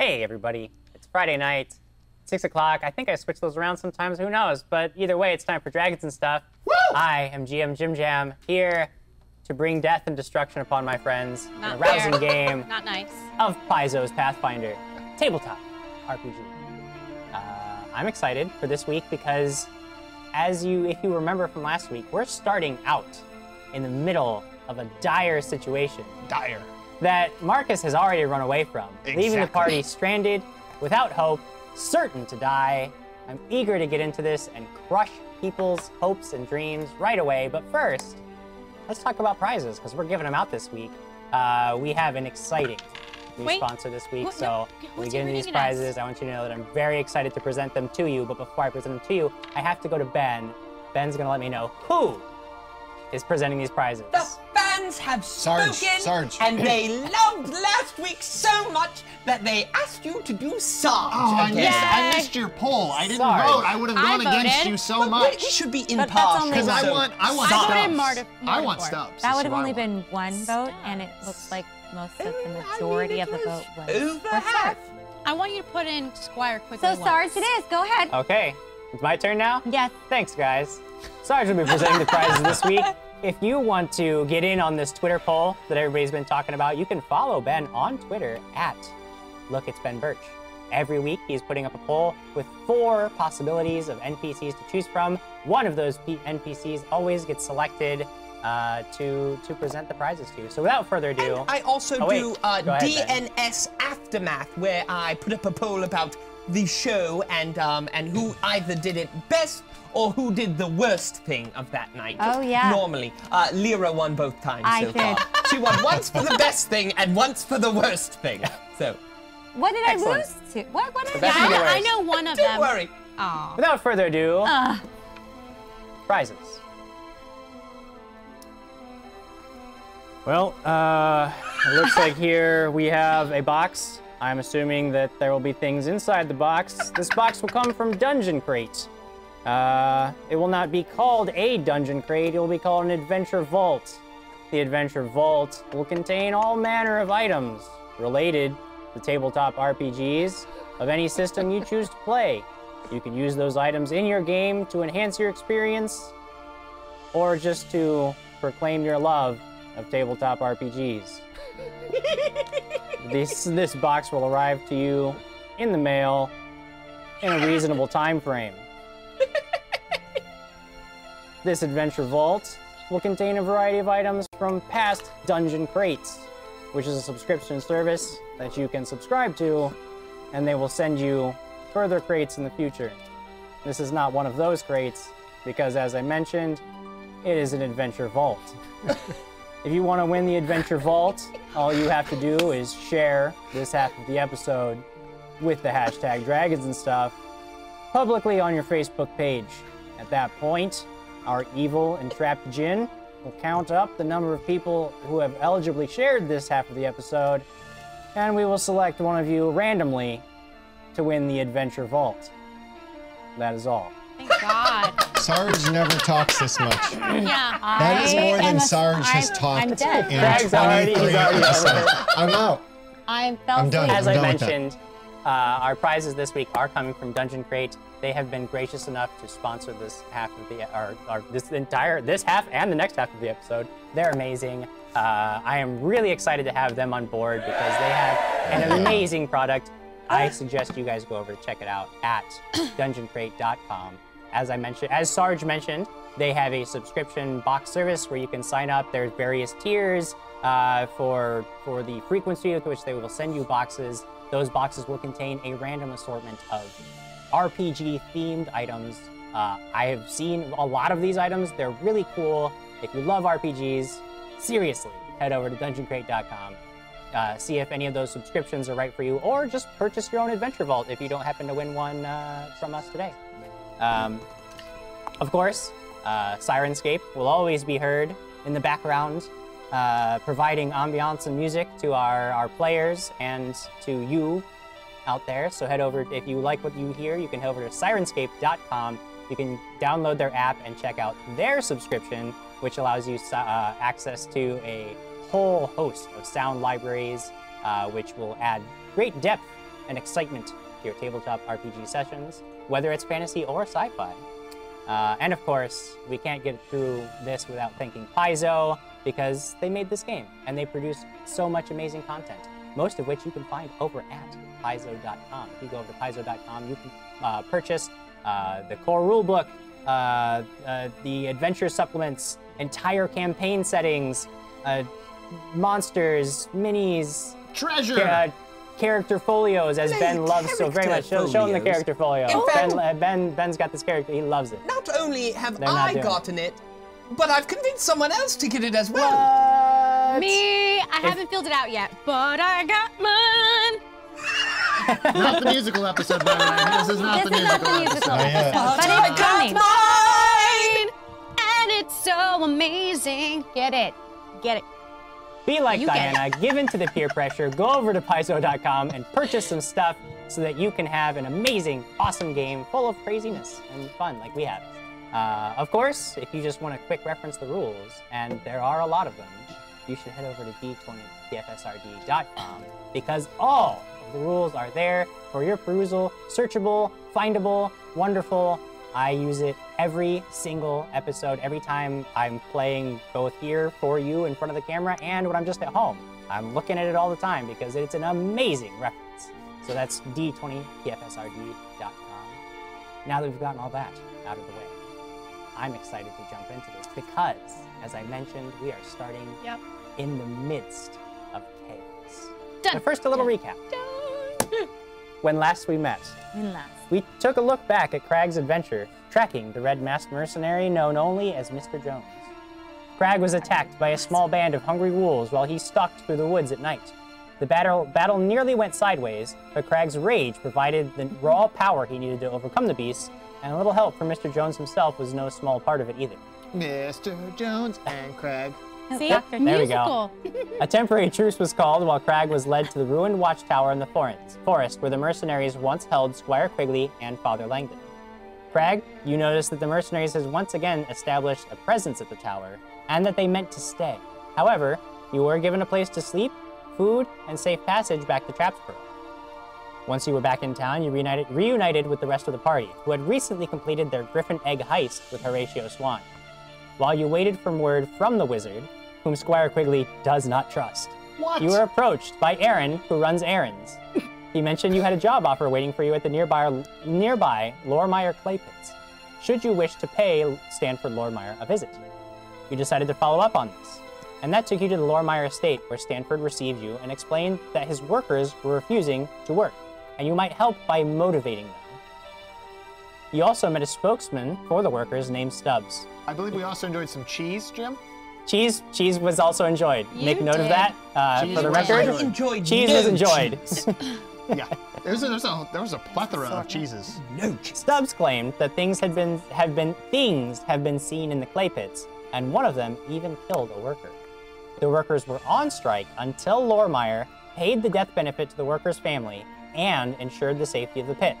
Hey, everybody. It's Friday night, 6 o'clock. I think I switch those around sometimes. Who knows? But either way, it's time for Dragons and Stuff. Woo! I am GM Jim Jam, here to bring death and destruction upon my friends in a rousing game Not nice. Of Paizo's Pathfinder tabletop RPG. I'm excited for this week because, if you remember from last week, we're starting out in the middle of a dire situation. Dire. That Markus has already run away from, leaving the party stranded, without hope, certain to die. I'm eager to get into this and crush people's hopes and dreams right away. But first, let's talk about prizes, because we're giving them out this week. We have an exciting new sponsor this week, when we get into these prizes, I want you to know that I'm very excited to present them to you. But before I present them to you, I have to go to Ben. Ben's going to let me know who is presenting these prizes. The fans have spoken, Sarge. And they loved last week so much that they asked you to do Sarge. Oh, I missed your poll. I didn't vote. I would have gone against you so much. It should be impartial. Because I want Stubbs. I want Stubbs. That would have only been one vote, and it looks like most of the majority of the vote was over half. I want you to put in Squire Quigley. So Sarge it is. Go ahead. Okay. It's my turn now? Yes. Thanks, guys. Sarge will be presenting the prizes this week. If you want to get in on this Twitter poll that everybody's been talking about, you can follow Ben on Twitter at @LookIt'sBenBurch. Every week, he's putting up a poll with 4 possibilities of NPCs to choose from. One of those NPCs always gets selected to present the prizes to. So without further ado... And I also DNS Aftermath, where I put up a poll about the show and who either did it best or who did the worst thing of that night. Oh, yeah. Normally. Leera won both times so far. She won once for the best thing and once for the worst thing. So. What did I lose to? What did I know one of them. Don't worry. Aww. Without further ado, prizes. Well, it looks like here we have a box. I'm assuming that there will be things inside the box. This box will come from Dungeon Crate. It will not be called a Dungeon Crate, it will be called an Adventure Vault. The Adventure Vault will contain all manner of items related to tabletop RPGs of any system you choose to play. You can use those items in your game to enhance your experience or just to proclaim your love of tabletop RPGs. This box will arrive to you in the mail in a reasonable time frame. This Adventure Vault will contain a variety of items from past Dungeon Crates, which is a subscription service that you can subscribe to, and they will send you further crates in the future. This is not one of those crates, because as I mentioned, it is an Adventure Vault. If you want to win the Adventure Vault, all you have to do is share this half of the episode with the hashtag Dragons and Stuff publicly on your Facebook page. At that point, our evil entrapped djinn will count up the number of people who have eligibly shared this half of the episode, and we will select one of you randomly to win the Adventure Vault. That is all. Thank God. Sarge never talks this much. Yeah, that is more than Sarge has talked. I'm dead. I'm out. I'm done. As I mentioned, our prizes this week are coming from Dungeon Crate. They have been gracious enough to sponsor this half of the, or this half and the next half of the episode. They're amazing. I am really excited to have them on board because they have an amazing product. I suggest you guys go over to check it out at DungeonCrate.com. As I mentioned, as Sarge mentioned, they have a subscription box service where you can sign up. There's various tiers for the frequency with which they will send you boxes. Those boxes will contain a random assortment of RPG-themed items. I have seen a lot of these items. They're really cool. If you love RPGs, seriously, head over to DungeonCrate.com. See if any of those subscriptions are right for you, or just purchase your own Adventure Vault if you don't happen to win one from us today. Of course, Syrinscape will always be heard in the background, providing ambiance and music to our players and to you out there. So head over, if you like what you hear, you can head over to Syrinscape.com. You can download their app and check out their subscription, which allows you access to a whole host of sound libraries, which will add great depth and excitement to your tabletop RPG sessions, whether it's fantasy or sci-fi. And of course, we can't get through this without thanking Paizo, because they made this game and they produced so much amazing content, most of which you can find over at Paizo.com. If you go over to Paizo.com, you can purchase the core rulebook, the adventure supplements, entire campaign settings, monsters, minis, treasure, character folios, as Ben loves so very much. Show him the character folio. In fact, Ben's got this character. He loves it. Not only have I gotten it, but I've convinced someone else to get it as well. What? Me? I haven't filled it out yet, but I got mine. Not the musical episode, by the way. This is not the musical episode. Oh, yeah. But it's coming. And it's so amazing. Get it. Get it. Be like Diana, give in to the peer pressure, go over to Paizo.com and purchase some stuff so that you can have an amazing, awesome game full of craziness and fun like we have. Of course, if you just want to quick reference the rules, and there are a lot of them, you should head over to d20PFSRD.com because all of the rules are there for your perusal, searchable, findable, wonderful. I use it every single episode, every time I'm playing, both here for you in front of the camera and when I'm just at home. I'm looking at it all the time because it's an amazing reference. So that's d20pfsrd.com. Now that we've gotten all that out of the way, I'm excited to jump into this because, as I mentioned, we are starting in the midst of chaos. But first, a little recap. When last we met, we took a look back at Krag's adventure, tracking the red masked mercenary known only as Mr. Jones. Krag was attacked by a small band of hungry wolves while he stalked through the woods at night. The battle nearly went sideways, but Krag's rage provided the raw power he needed to overcome the beast, and a little help from Mr. Jones himself was no small part of it either. Mr. Jones and Krag. See? There Musical. We go. A temporary truce was called while Krag was led to the ruined watchtower in the forest where the mercenaries once held Squire Quigley and Father Langdon. Krag, you notice that the mercenaries has once again established a presence at the tower and that they meant to stay. However, you were given a place to sleep, food, and safe passage back to Trapsburg. Once you were back in town, you reunited with the rest of the party, who had recently completed their griffin egg heist with Horatio Swan. While you waited for word from the wizard, whom Squire Quigley does not trust. What? You were approached by Aaron, who runs errands. He mentioned you had a job offer waiting for you at the nearby Lormeyer clay pits, should you wish to pay Stanford Lormeyer a visit. You decided to follow up on this, and that took you to the Lormeyer estate, where Stanford received you and explained that his workers were refusing to work, and you might help by motivating them. You also met a spokesman for the workers named Stubbs. I believe we also enjoyed some cheese, Jim? Cheese was also enjoyed. Make note of that for the record. Cheese was enjoyed. Yeah, there was a plethora of cheeses. Stubbs claimed that things have been seen in the clay pits, and one of them even killed a worker. The workers were on strike until Lormeyer paid the death benefit to the worker's family and ensured the safety of the pit.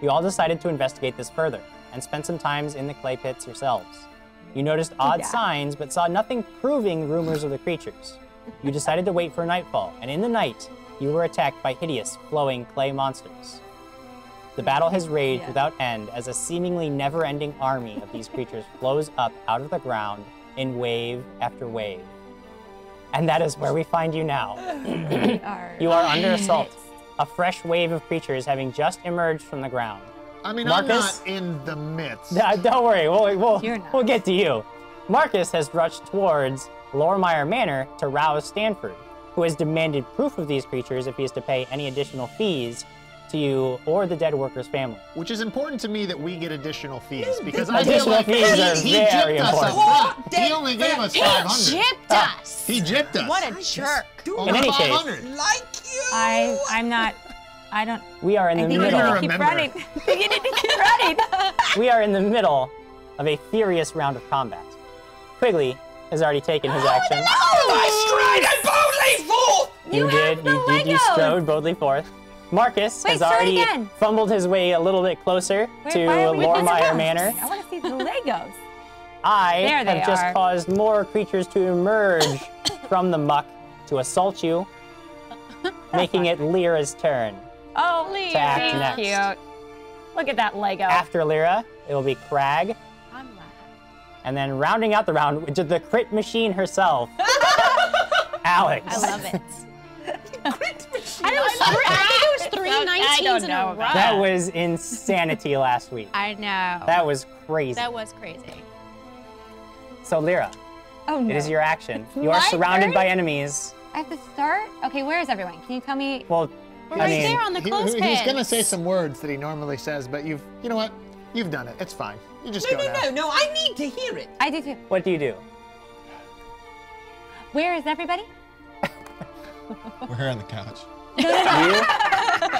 You all decided to investigate this further and spent some time in the clay pits yourselves. You noticed odd signs, but saw nothing proving rumors of the creatures. You decided to wait for nightfall, and in the night, you were attacked by hideous, flowing clay monsters. The battle has raged without end as a seemingly never-ending army of these creatures flows up out of the ground in wave after wave. And that is where we find you now. You are under assault, a fresh wave of creatures having just emerged from the ground. I mean, Markus, I'm not in the midst. Don't worry, we'll get to you. Markus has rushed towards Lormeyer Manor to rouse Stanford, who has demanded proof of these creatures if he is to pay any additional fees to you or the dead worker's family. Which is important to me that we get additional fees, because I feel like he gypped us. He only gave us 500. He gypped us. He gypped us. What a jerk. In any case, I'm not. I don't. We are in the middle. We are in the middle of a furious round of combat. Quigley has already taken his action. No! I strode boldly forth. You strode boldly forth. Markus has already fumbled his way a little bit closer to Lormeyer Manor. I want to see the Legos. I have just caused more creatures to emerge from the muck to assault you. making it Leera's turn. Oh, Leera. Cute. Look at that Lego. After Leera, it will be Krag. I'm laughing. And then rounding out the round, which is the crit machine herself, Alex. I love it. Crit machine. I think it was three 19s in a row. That was insanity last week. I know. That was crazy. That was crazy. So Leera, it is your action. You are surrounded by enemies. I have to start? Okay, where is everyone? Can you tell me? Well, I mean, right there on the clothespin. He's gonna say some words that he normally says, but you know what? You've done it. It's fine. You just go now. No, I need to hear it. I do too. What do you do? Where is everybody? We're here on the couch.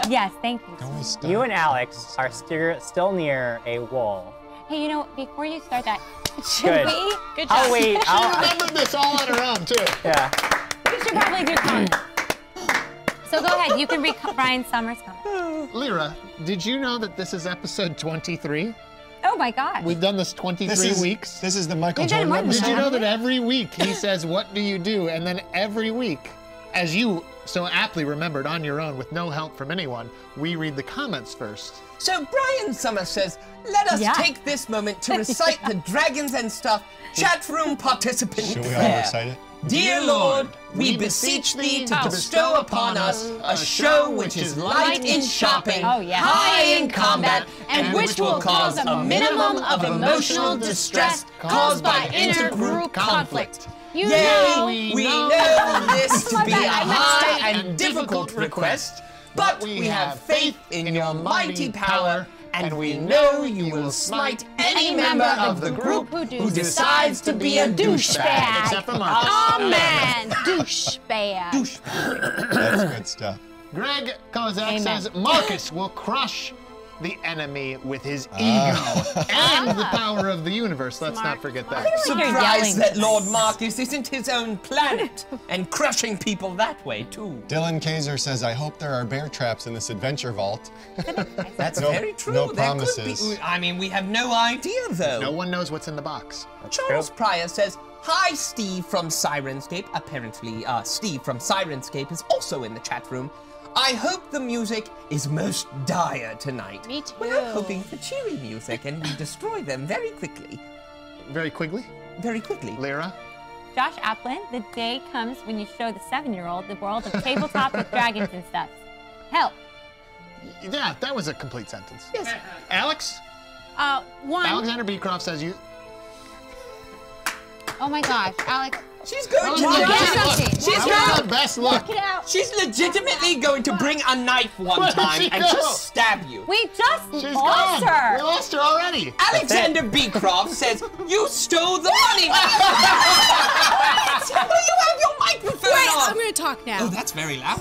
Yes, thank you. You and Alex are still near a wall. Hey, you know, before you start that, should we? Good job. I'll wait. She remembered this all on her own, too. Yeah. We should probably do comments. So go ahead, you can read Brian Summers' comments. Leera, did you know that this is episode 23? Oh my God. We've done this 23 weeks. This is the Michael Jordan episode. Did you know that every week he says, what do you do? And then every week, as you so aptly remembered on your own with no help from anyone, we read the comments first. So Brian Summers says, let us take this moment to recite the Dragons and Stuff chat room participant prayer. Should we all recite it? Dear Lord, we beseech thee to bestow upon us a show which is light in shopping, high in combat, and which will cause a minimum of emotional distress caused by intergroup conflict. Yea, we know this to be a high and difficult request, but we have faith in your mighty power, and we know you will smite any member of the group who decides to be a douchebag. Except for Markus. Oh, man. Douchebag. Douchebag. That's good stuff. Greg Kozak says, Markus will crush the enemy with his ego and the power of the universe. Let's not forget that. I'm surprised that Lord Markus isn't his own planet and crushing people that way, too. Dylan Kaiser says, I hope there are bear traps in this Adventure Vault. That's very true. No promises. I mean, we have no idea, though. No one knows what's in the box. Charles Pryor says, hi, Steve from Syrinscape. Apparently, Steve from Syrinscape is also in the chat room. I hope the music is most dire tonight. Me too. We're hoping for cheery music, and we destroy them very quickly. Very quickly? Very quickly. Leera? Josh Applin, the day comes when you show the 7-year-old the world of tabletop with Dragons and Stuff. Help. Yeah, that was a complete sentence. Yes. Alex? One. Alexander Beecroft says you... Oh my gosh, Alex. She's going to She's legitimately going to bring a knife one time and just stab you. We just lost her. We lost her already. Alexander Beecroft says, you stole the money. Will you have your microphone on? I'm going to talk now. Oh, that's very loud.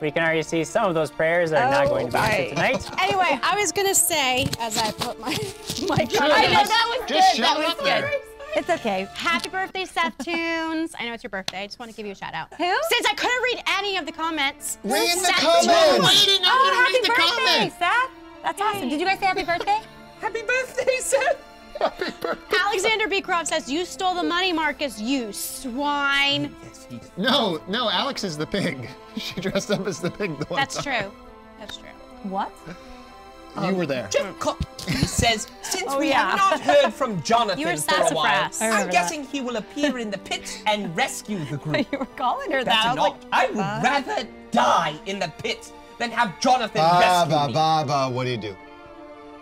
We can already see some of those prayers that are not going to be answered tonight. Anyway, I was going to say, as I put my mic on. I know, that was good. That was good. It's okay. Happy birthday, Seth Tunes. I know it's your birthday. I just want to give you a shout out. Who? Since I couldn't read any of the comments. Read the comments! Read the comments! Seth. That's awesome. Did you guys say happy birthday? Happy birthday, Seth. Happy birthday. Alexander Beecroft says, you stole the money, Markus, you swine. No, no, Alex is the pig. She dressed up as the pig the one time. That's true. That's true. What? You were there. Jim says, since we have not heard from Jonathan for a while, I'm guessing he will appear in the pits and rescue the group. You were calling her that. I would rather die in the pits than have Jonathan rescue me. What do you do?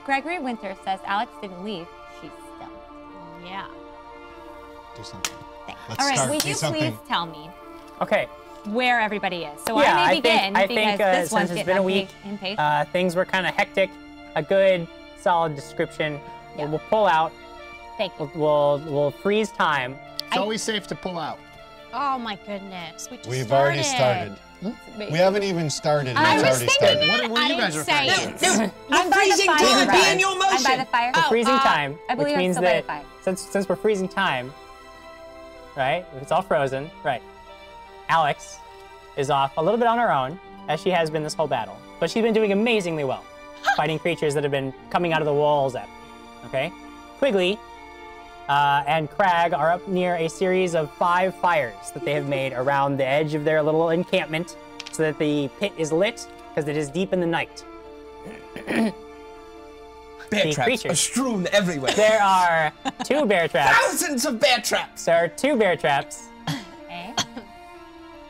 Gregory Winter says, Alex didn't leave. She's still. Yeah. Do something. Let's start. Will you please tell me? Okay. Where everybody is. So I may begin because since it's been a week, things were kind of hectic. A good, solid description. Yeah. We'll pull out. Thank you. We'll freeze time. It's always safe to pull out. Oh my goodness! We've already started. We haven't even started. I was thinking that. What are you guys referring to? I'm freezing time. Be in your motion. I'm by the fire. We're freezing time, which means that since we're freezing time, right? It's all frozen, right? Alex is off a little bit on her own, as she has been this whole battle. But she's been doing amazingly well, fighting creatures that have been coming out of the walls at her, okay? Quigley and Krag are up near a series of 5 fires that they have made around the edge of their little encampment so that the pit is lit, because it is deep in the night. Bear traps are strewn everywhere. There are 2 bear traps. Thousands of bear traps! There are 2 bear traps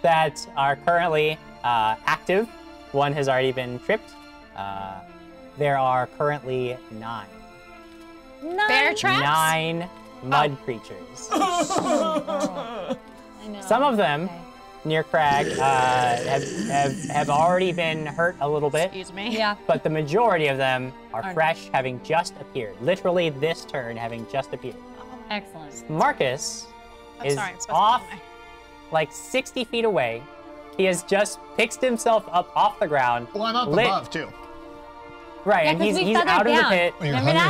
that are currently active. One has already been tripped. There are currently 9 bear traps? 9 mud creatures. Oh, I know. Some of them, okay, near Krag, have already been hurt a little bit. Excuse me. Yeah. But the majority of them are fresh, having just appeared. Literally this turn, having just appeared. Oh, excellent. Markus is off like 60 feet away. He has just picked himself up off the ground. Well, I'm up above, too. Right, yeah, and he's out of the pit.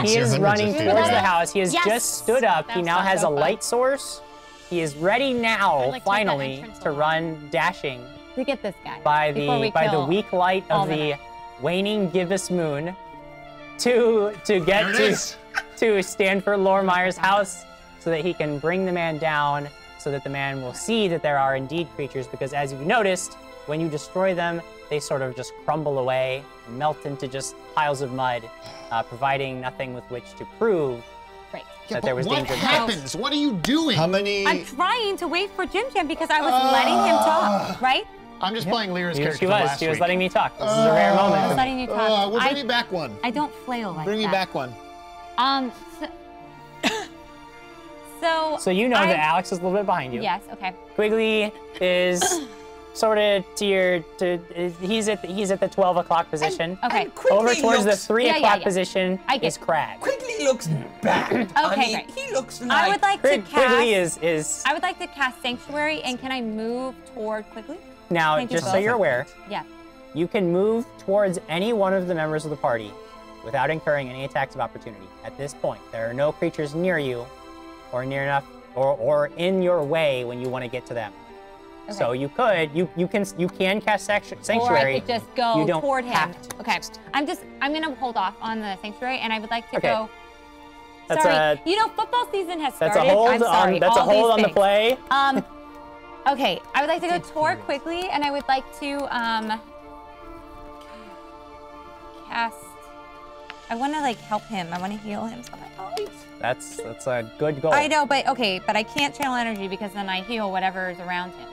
He is running towards the house. He has just stood up. He now has a light source. He is ready now, finally, to run dashing. We get this guy by the weak light of the waning gibbous moon to get to Stanford Lormeyer's house so that he can bring the man down, so that the man will see that there are indeed creatures, because as you've noticed, when you destroy them, they sort of just crumble away, melt into just piles of mud, providing nothing with which to prove that there was danger. What happens? What are you doing? How many? I'm trying to wait for Jim Jam because I was letting him talk, right? I'm just playing Leera's character. She was letting me talk. This is a rare moment. I was letting you talk. Well, bring me back one. I don't flail like that. Bring me back one. So you know that Alex is a little bit behind you. Yes. Okay. Quigley is sort of tier to he's at the 12 o'clock position. And, okay. And over towards the 3 o'clock position is Krag. Quigley looks bad. Okay, I mean, great. He looks like I would like to cast. Quigley is. I would like to cast Sanctuary, and can I move toward Quigley? Now, just so you're aware, you can move towards any one of the members of the party without incurring any attacks of opportunity. At this point, there are no creatures near you, or near enough, or in your way when you want to get to them. Okay. So you could, you can cast Sanctuary. Or I could just go toward him. Okay, I'm gonna hold off on the Sanctuary, and I would like to go. That's sorry, you know, football season has started. That's a hold. I'm sorry. That's all a hold on the play. Okay, I would like to go toward Quigley, and I would like to cast. I want to like help him. I want to heal him. So I'm like, that's a good goal. I know, but but I can't channel energy because then I heal whatever is around him.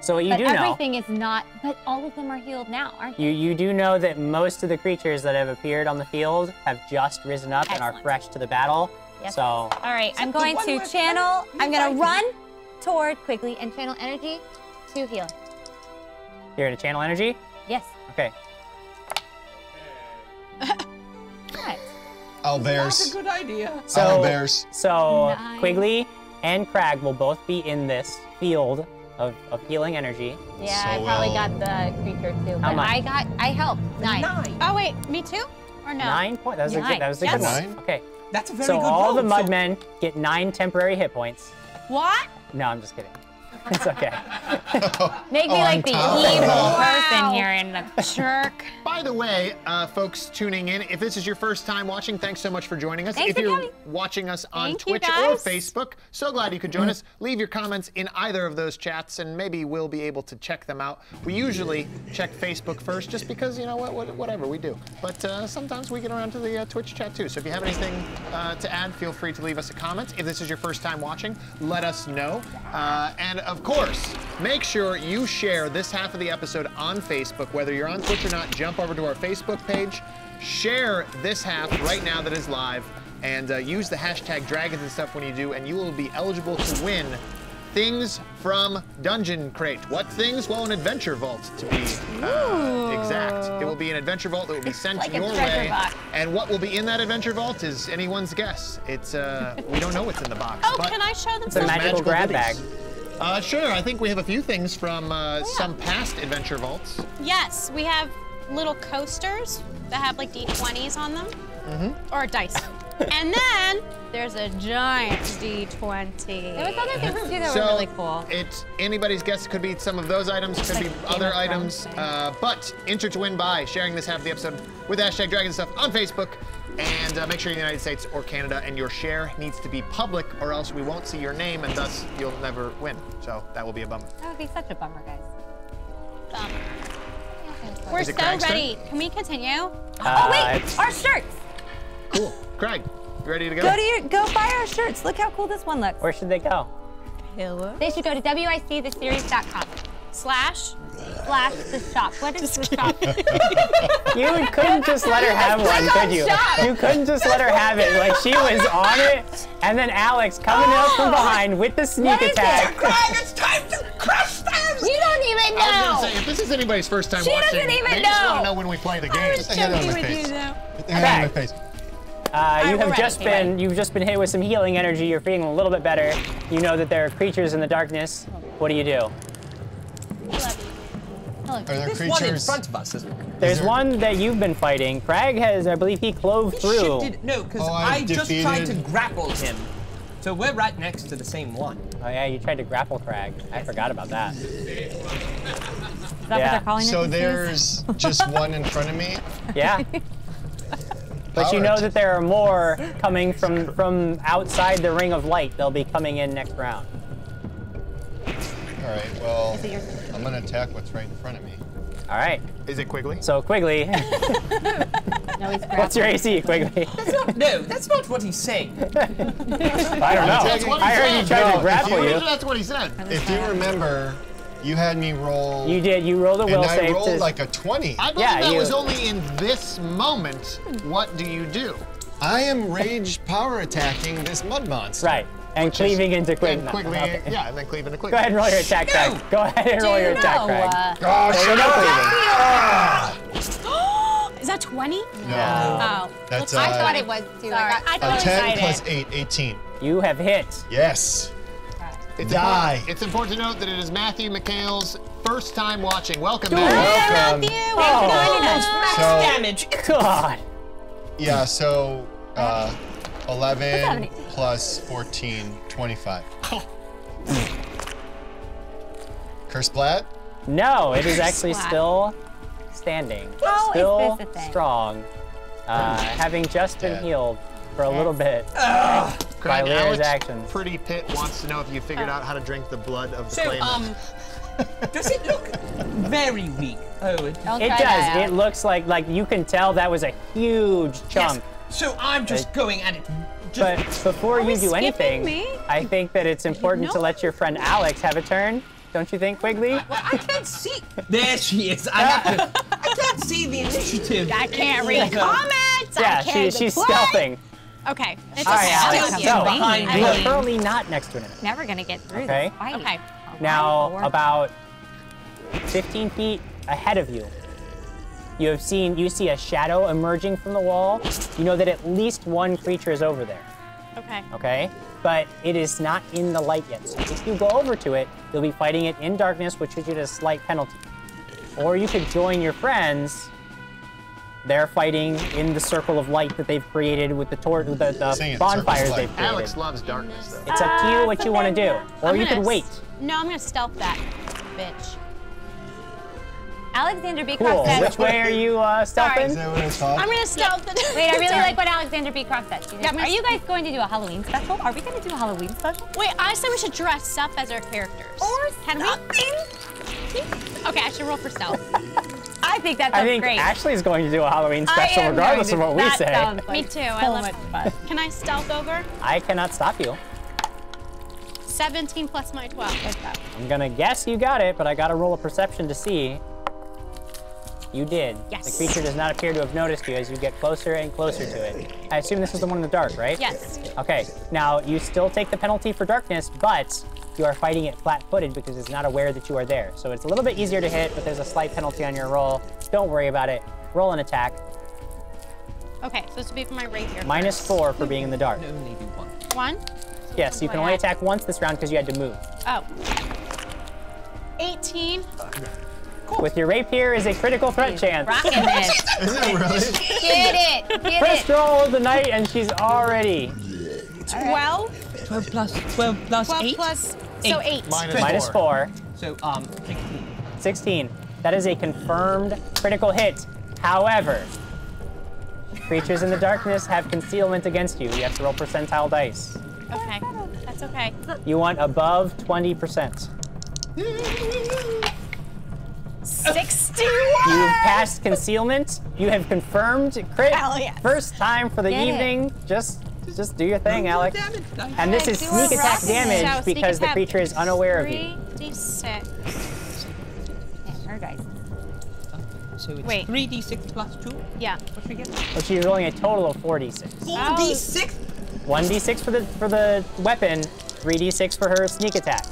So what you do know. But everything is not, but all of them are healed now, aren't they? You do know that most of the creatures that have appeared on the field have just risen up and are fresh to the battle. Yes. So. All right, I'm going to channel, I'm gonna run toward Quigley and channel energy to heal. You're gonna channel energy? Yes. Okay. What? Owlbears. That's a good idea. Owlbears. So Quigley and Krag will both be in this field of healing energy. Yeah, so I probably got the creature too. But I helped. 9. Oh wait, me too? Or no? 9 points. That was a good. That was a good 9. Okay. That's a very good. So all the mudmen get 9 temporary hit points. What? No, I'm just kidding. It's okay. Make me like the evil person here and the jerk. By the way, folks tuning in, if this is your first time watching, thanks so much for joining us. If you're watching us on Twitch or Facebook, so glad you could join us. Leave your comments in either of those chats and maybe we'll be able to check them out. We usually check Facebook first just because, you know, whatever we do. But sometimes we get around to the Twitch chat too. So if you have anything to add, feel free to leave us a comment. If this is your first time watching, let us know. And of course, make sure you share this half of the episode on Facebook. Whether you're on Twitch or not, jump over to our Facebook page, share this half right now that is live, and use the hashtag Dragons and Stuff when you do, and you will be eligible to win things from Dungeon Crate. What things? Well, an Adventure Vault, to be exact. It will be an Adventure Vault that will be sent like your way, and what will be in that Adventure Vault is anyone's guess. It's we don't know what's in the box. Oh, can I show them? It's a magical grab bag. Sure, I think we have a few things from some past Adventure Vaults. Yes, we have little coasters that have like D20s on them, or dice. And then there's a giant D20. There was other things too that were really cool. It's anybody's guess. It could be some of those items, could be other items. But enter to win by sharing this half of the episode with #DragonStuff on Facebook. And make sure you're in the United States or Canada, and your share needs to be public, or else we won't see your name, and thus you'll never win. So that will be a bummer. That would be such a bummer, guys. Bummer. We're so ready. Can we continue? Oh wait, our shirts. Cool, Krag, you ready to go? Go buy our shirts. Look how cool this one looks. Where should they go? Hello. They should go to WICTheSeries.com. /the shop. What is the shop? You couldn't just let her have one, could you? You couldn't just let her have it. Like, she was on it, and then Alex coming up from behind with the sneak attack. Krag, it's time to crush them! You don't even know! I was gonna say, if this is anybody's first time watching, they just want to know when we play the game. I was joking with you, though. Get the hand on my face. You've just been hit with some healing energy. You're feeling a little bit better. You know that there are creatures in the darkness. What do you do? Are there creatures? One in front of us, isn't there? There's one that you've been fighting. Krag has, I believe, he clove through. No, because I just tried to grapple him. So we're right next to the same one. Oh yeah, you tried to grapple Krag. I forgot about that. Is that what they're calling it? So there's just one in front of me? Yeah. But you know that there are more coming from outside the ring of light. They'll be coming in next round. All right, well, I'm gonna attack what's right in front of me. All right. Is it Quigley? So Quigley. What's your AC, Quigley? That's not what he's saying. I don't know. I heard you tried to grapple you. That's what he said. If you remember, you had me roll. You did. You rolled a will save. And I rolled like a 20. I believe that was only in this moment. What do you do? I am rage power attacking this mud monster. Right. And cleaving into Quigley. Yeah, and then cleave into Quigley. Go ahead and roll your attack, Krag. No. Go ahead and roll your attack, Krag. Oh, is that 20? No. Oh. That's, I thought it was too. I thought 10 plus 8, 18. You have hit. Yes. It's it's important to note that it is Matthew McHale's first time watching. Welcome, Matthew. Welcome. Max damage. God. Yeah, so 11 plus 14, 25. Curseblatt? No, it is actually still standing. Still strong. Having just been healed for a little bit by Leera's actions. Pretty Pit wants to know if you figured out how to drink the blood of the claimant. Does it look very weak? Oh, it does. It looks like you can tell that was a huge chunk. Yes. So I'm just going at it. But before you do anything, I think that it's important to let your friend Alex have a turn. Don't you think, Quigley? Well, I can't see. There she is. I can't see the initiative. I can't read comments. Yeah, I can't she's stealthing. Okay. It's all right, Alex. So you are currently not next to an enemy. Never gonna get through this fight. Okay. Now, about 15 feet ahead of you, you see a shadow emerging from the wall. You know that at least one creature is over there. Okay. Okay? But it is not in the light yet. So if you go over to it, you'll be fighting it in darkness, which would give you a slight penalty. Or you could join your friends. They're fighting in the circle of light that they've created with the bonfires they've created. Alex loves darkness, though. It's up to you what you want to do. Or you could wait. No, I'm going to stealth that, bitch. Alexander B. Cross said. Which way are you stealthing? Is that what it's called? I'm gonna stealth it. Wait, I really like what Alexander B. Cross said. Are you guys going to do a Halloween special? Are we gonna do a Halloween special? Wait, I said we should dress up as our characters. Or something. Okay, I should roll for stealth. I think that's great. I think Ashley's going to do a Halloween special regardless of what we say. Like me too, I love it. Fun. Can I stealth over? I cannot stop you. 17 plus my 12. I'm gonna guess you got it, but I gotta roll a perception to see. You did. Yes. The creature does not appear to have noticed you as you get closer and closer to it. I assume this is the one in the dark, right? Yes. Okay, now you still take the penalty for darkness, but you are fighting it flat-footed because it's not aware that you are there. So it's a little bit easier to hit, but there's a slight penalty on your roll. Don't worry about it. Roll an attack. Okay, so this would be for my rapier. -4 for being in the dark. No, maybe one. One? Yes, you can only attack once this round because you had to move. Oh. 18. With your rapier is a critical threat chance. Rocking this. Is it really? Get it. Get First roll of the night, and she's already. 12? 12 plus 12 plus 12 8? Plus, so 8. Minus 4. So 16. 16. That is a confirmed critical hit. However, creatures in the darkness have concealment against you. You have to roll percentile dice. Okay. That's okay. You want above 20%. 61! You passed concealment. You have confirmed crit. Yes. First time for the evening. Just do your thing, Alex. And this is sneak attack damage because the creature is unaware of you. 3d6. Damn, her guys. So it's 3d6 plus 2? Yeah. What we get? But she's rolling a total of 4d6. 4d6? 1d6 for the weapon, 3d6 for her sneak attack.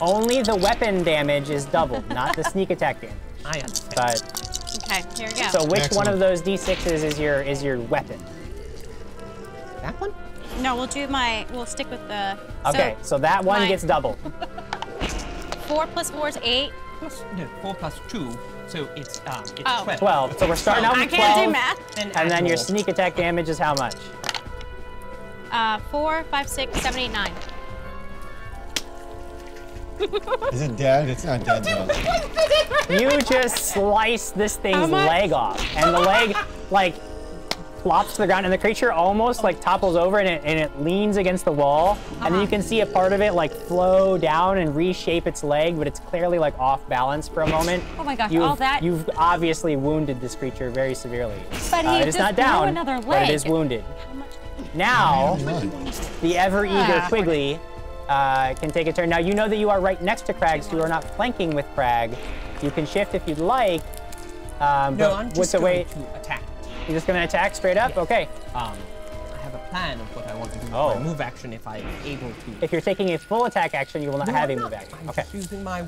Only the weapon damage is doubled, not the sneak attack damage. I understand. But, okay, here we go. So which one of those d6s is your weapon? That one? No, we'll stick with the... Okay, so that one gets doubled. 4 plus 4 is 8. No, 4 plus 2. So it's 12. 12. So we're starting out with 12. I can't do math. And then your sneak attack damage is how much? 4, 5, 6, 7, 8, 9. Is it dead? It's not dead though. You just slice this thing's leg off. And the leg like flops to the ground and the creature almost like topples over and it leans against the wall. And then you can see a part of it like flow down and reshape its leg, but it's clearly like off balance for a moment. Oh my gosh, all that. You've obviously wounded this creature very severely. But he it is not down, but it is wounded. Now, the ever-eager Quigley can take a turn. Now, you know that you are right next to Krag, so you are not flanking with Krag. You can shift if you'd like. No, I'm just going to attack. You're just going to attack straight up? Yes. Okay. I have a plan of what I want to do with my move action if I'm able to. If you're taking a full attack action, you will not have a move action. I'm just using my...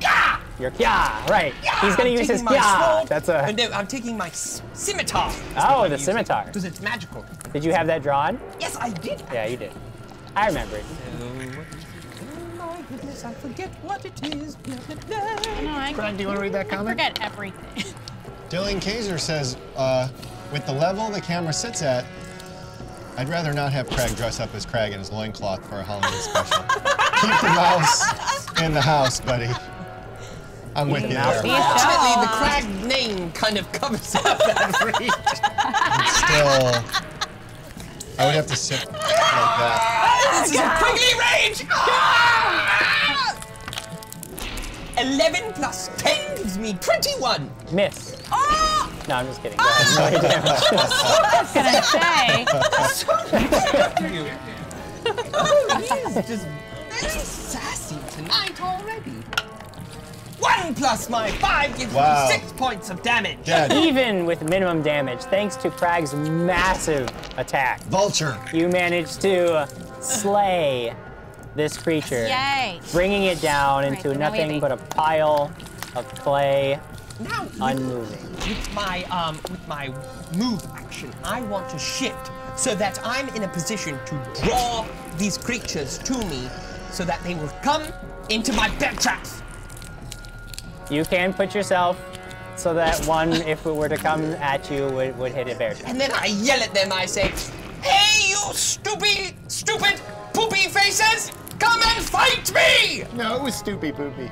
Gah! Your Kya, right. Yeah, he's going to use his Kya. That's a... No, I'm taking my scimitar. Oh, the scimitar. Because it's magical. Did you have that drawn? Yes, I did. Actually. Yeah, you did. I remember it. So, oh my goodness, I forget what it is. Krag, do you want to read that comment? I forget everything. Dylan Kaiser says, with the level the camera sits at, I'd rather not have Krag dress up as Krag in his loincloth for a holiday special. Keep the mouse in the house, buddy. I'm with you there. Ultimately, the Krag name kind of covers up that reach. Still, I would have to sit like that. This is a Quigley rage! Ah! 11 plus 10 gives me 21. Miss. Oh! No, I'm just kidding. Oh! No, I was gonna say. Oh, he's just very sassy tonight already. 1 plus my 5 gives me 6 points of damage. Dead. Even with minimum damage, thanks to Krag's massive attack, Vulture, you managed to slay this creature, bringing it down into nothing but a pile of clay, now, unmoving. With my move action, I want to shift so that I'm in a position to draw these creatures to me, so that they will come into my bed traps. You can put yourself so that one, if it were to come at you, would hit a bear trap. And then I yell at them, I say, hey, you stupid, poopy faces! Come and fight me! No, it was Stoopy Poopy.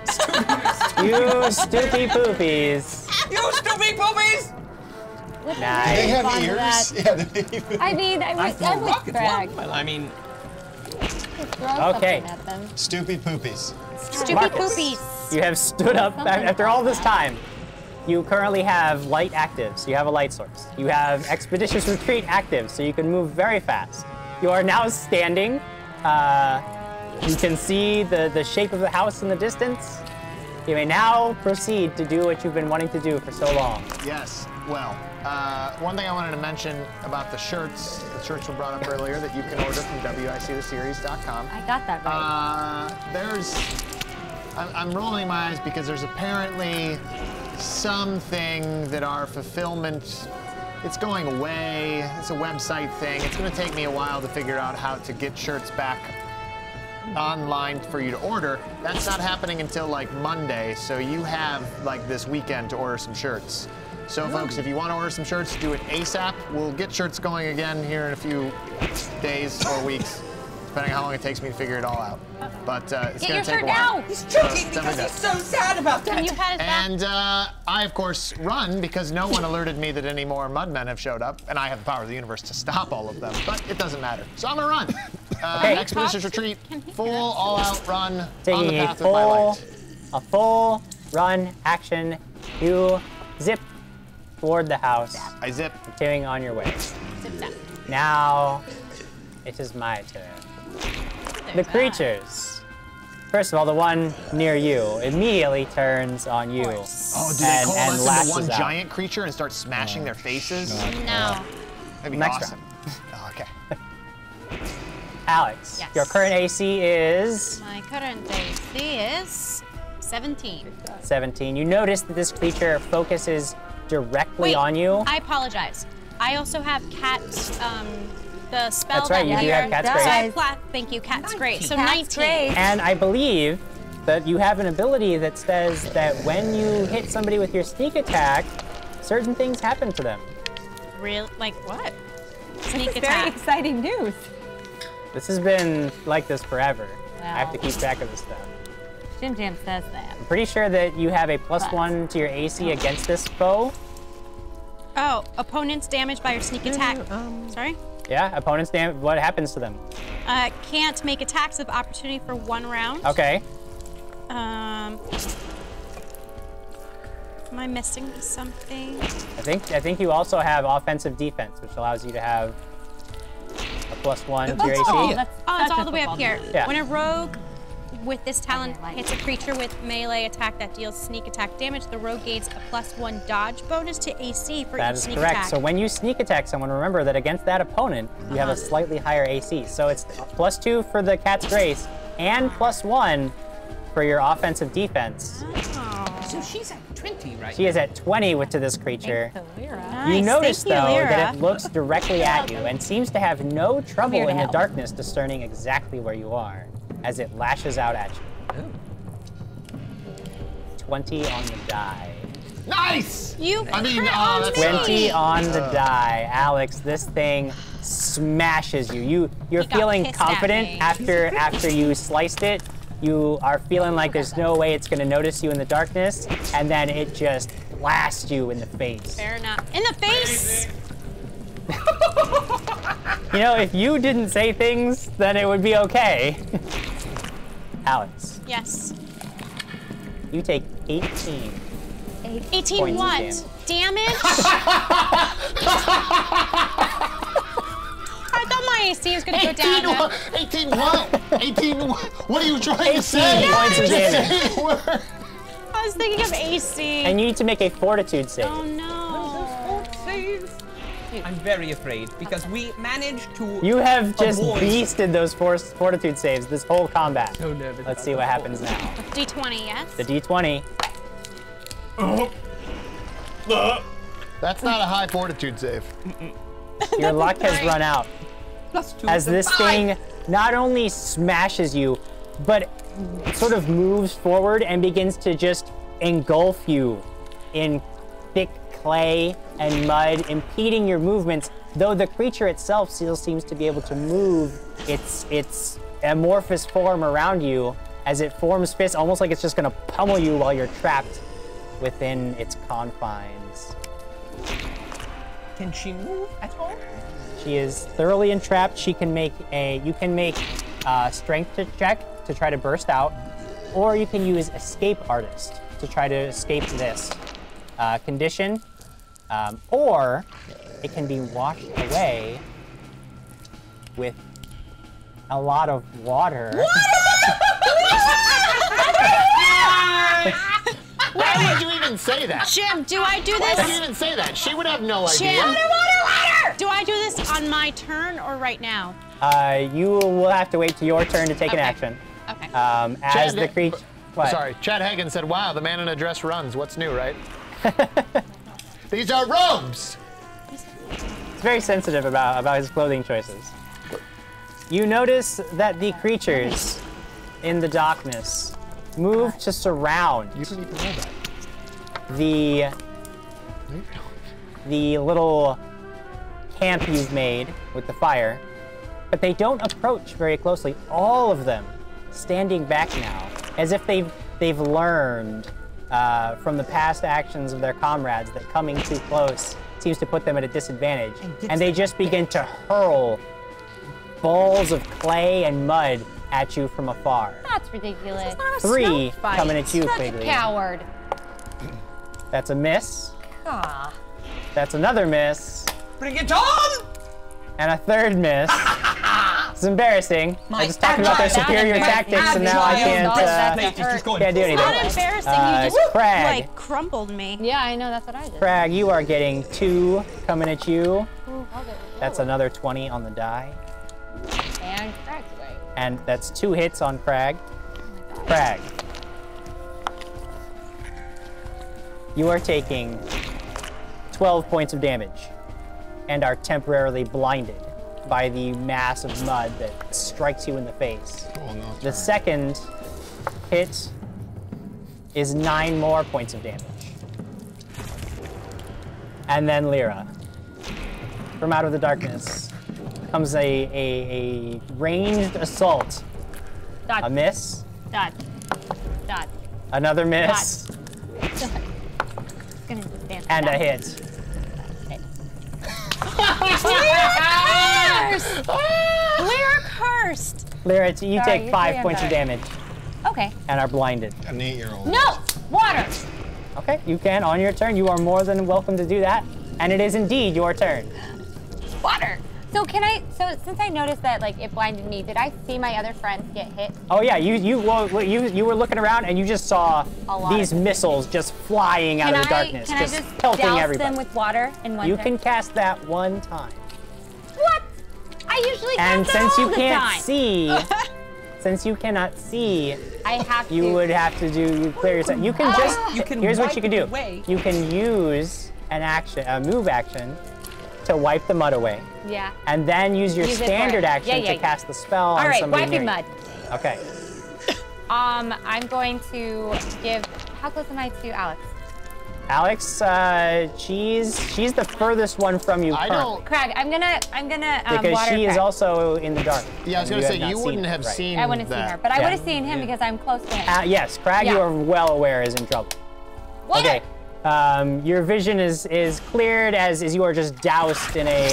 You Stoopy Poopies. You Stoopy Poopies! Nice. Do they have ears? Yeah, they even... I mean, I would Krag. Well, I mean... Okay. Stoopy Poopies. Stoopy Poopies. You have stood up after all this time. You currently have light active, so you have a light source. You have expeditious retreat active, so you can move very fast. You are now standing. You can see the shape of the house in the distance. You may now proceed to do what you've been wanting to do for so long. Yes, well, one thing I wanted to mention about the shirts were brought up earlier that you can order from WICTheSeries.com. I got that right. I'm rolling my eyes because there's apparently something that our fulfillment, it's going away, it's a website thing. It's gonna take me a while to figure out how to get shirts back online for you to order. That's not happening until like Monday, so you have like this weekend to order some shirts. So folks, if you want to order some shirts, do it ASAP. We'll get shirts going again here in a few days or weeks, depending on how long it takes me to figure it all out. But it's going to take a while. Get your shirt now! He's choking because he's so sad about that. And I, of course, run because no one alerted me that any more mudmen have showed up, and I have the power of the universe to stop all of them, but it doesn't matter. So I'm going to run. Expedition's Retreat, full all-out run on the path with my light. A full run action. You zip toward the house. I zip. Continuing on your way. Zip down. Now, it is my turn. The creatures. First of all, the one near you immediately turns on you. Oh, do they call us into one giant creature and start smashing their faces? No. That'd be awesome. Oh, okay. Alex, yes. Your current AC is? My current AC is 17. 17. You notice that this creature focuses directly on you. I apologize. I also have cat. The spell that's right, you do have Cat's Grace. Thank you, Cat's Grace. So 19. And I believe that you have an ability that says that when you hit somebody with your sneak attack, certain things happen to them. Real? Like what? Sneak attack. Very exciting news. This has been like this forever. Well, I have to keep track of this stuff. Jim Jam says that. I'm pretty sure that you have a +1 to your AC against this foe. Oh, opponents damaged by your sneak attack. Sorry? Yeah, opponents, what happens to them? Can't make attacks of opportunity for one round. Okay. Am I missing something? I think you also have offensive defense, which allows you to have a +1 to your AC. That's all the way up here. Yeah. When a rogue with this talent hits a creature with melee attack that deals sneak attack damage, the rogue gains a +1 dodge bonus to AC for each sneak attack. That is correct. So when you sneak attack someone, remember that against that opponent, you have a slightly higher AC. So it's +2 for the Cat's Grace and +1 for your offensive defense. Oh. So she's at 20 right now. She is at 20 to this creature. Nice. You notice, though, that it looks directly at you and seems to have no trouble in the darkness discerning exactly where you are as it lashes out at you. Ooh. 20 on the die. Nice! That's 20 on the die. Alex, this thing smashes you. You're feeling confident after you sliced it. You are feeling like there's no way it's gonna notice you in the darkness, and then it just blasts you in the face. Fair enough. In the face! You know, if you didn't say things, then it would be okay. Alex. Yes. You take 18. 18 what? Damage? I thought my AC was going to go down. 18 what? 18 what? What are you trying to say? 18 points of damage. I was thinking of AC. And you need to make a fortitude save. Oh no. I'm very afraid because we managed to. You have just beasted those fortitude saves this whole combat. So nervous. Let's see what happens now. D20, yes. The D20. That's not a high fortitude save. Your luck has run out. +2. As this thing not only smashes you, but sort of moves forward and begins to just engulf you in thick clay and mud, impeding your movements, though the creature itself still seems to be able to move its amorphous form around you as it forms fists, almost like it's just gonna pummel you while you're trapped within its confines. Can she move at all? She is thoroughly entrapped. She can make you can make a strength check to try to burst out, or you can use escape artist to try to escape this condition. Or it can be washed away with a lot of water. Why would you even say that? Jim, do I do this? Why would you even say that? She would have no idea. Jim, water! Do I do this on my turn or right now? You will have to wait till your turn to take an action. Okay. As the creature. Sorry, Chad Hagen said, "Wow, the man in a dress runs. What's new, right?" These are robes! He's very sensitive about his clothing choices. You notice that the creatures in the darkness. Move to surround. You don't even know that. The little camp you've made with the fire, but they don't approach very closely. All of them standing back now, as if they've learned from the past actions of their comrades that coming too close seems to put them at a disadvantage, and they just begin to hurl balls of clay and mud at you from afar. That's ridiculous. It's not a Three fight. Coming at you, Quigley. A coward. That's a miss. Aww. That's another miss. Bring it on! And a third miss. It's embarrassing. I just talked about their superior tactics, and now I can't do anything. It's not embarrassing. You just like crumbled me. Yeah, I know. That's what I did. Krag, you are getting 2 coming at you. Ooh, that's another 20 on the die. And Krag's away. And that's 2 hits on Krag. Oh Krag, you are taking 12 points of damage and are temporarily blinded by the mass of mud that strikes you in the face. Oh, no, the second hit is 9 more points of damage. And then Leera, from out of the darkness, comes a ranged assault. Dodge. A miss. Dodge. Dodge. Another miss. Dodge. And a hit. Leera cursed! Leera cursed! Leera, you take 5 points of damage. Okay. And are blinded. An 8-year-old. No! Water! Okay, you can, on your turn. You are more than welcome to do that. And it is indeed your turn. Water! So can I, since I noticed that like it blinded me, did I see my other friends get hit? Oh yeah, you were looking around and you just saw these missiles just flying out of the darkness, just pelting everybody. Can I douse them with water in one turn? You can cast that one time. What? I usually cast that all the time. And since you can't see, since you cannot see, you would have to clear yourself. You can just, here's what you can do. You can use an action, a move action, to wipe the mud away. Yeah. And then use your standard action to cast the spell on somebody near you. All right, wiping mud. Okay. I'm going to give, how close am I to Alex? Alex, she's the furthest one from you currently. Krag, I'm gonna because she is also in the dark. Yeah, I was gonna say, you wouldn't have seen I wouldn't have seen her, but I would have seen him because I'm close to him. Yes, Krag, you are well aware is in trouble. What? Okay. Your vision is cleared as you are just doused in a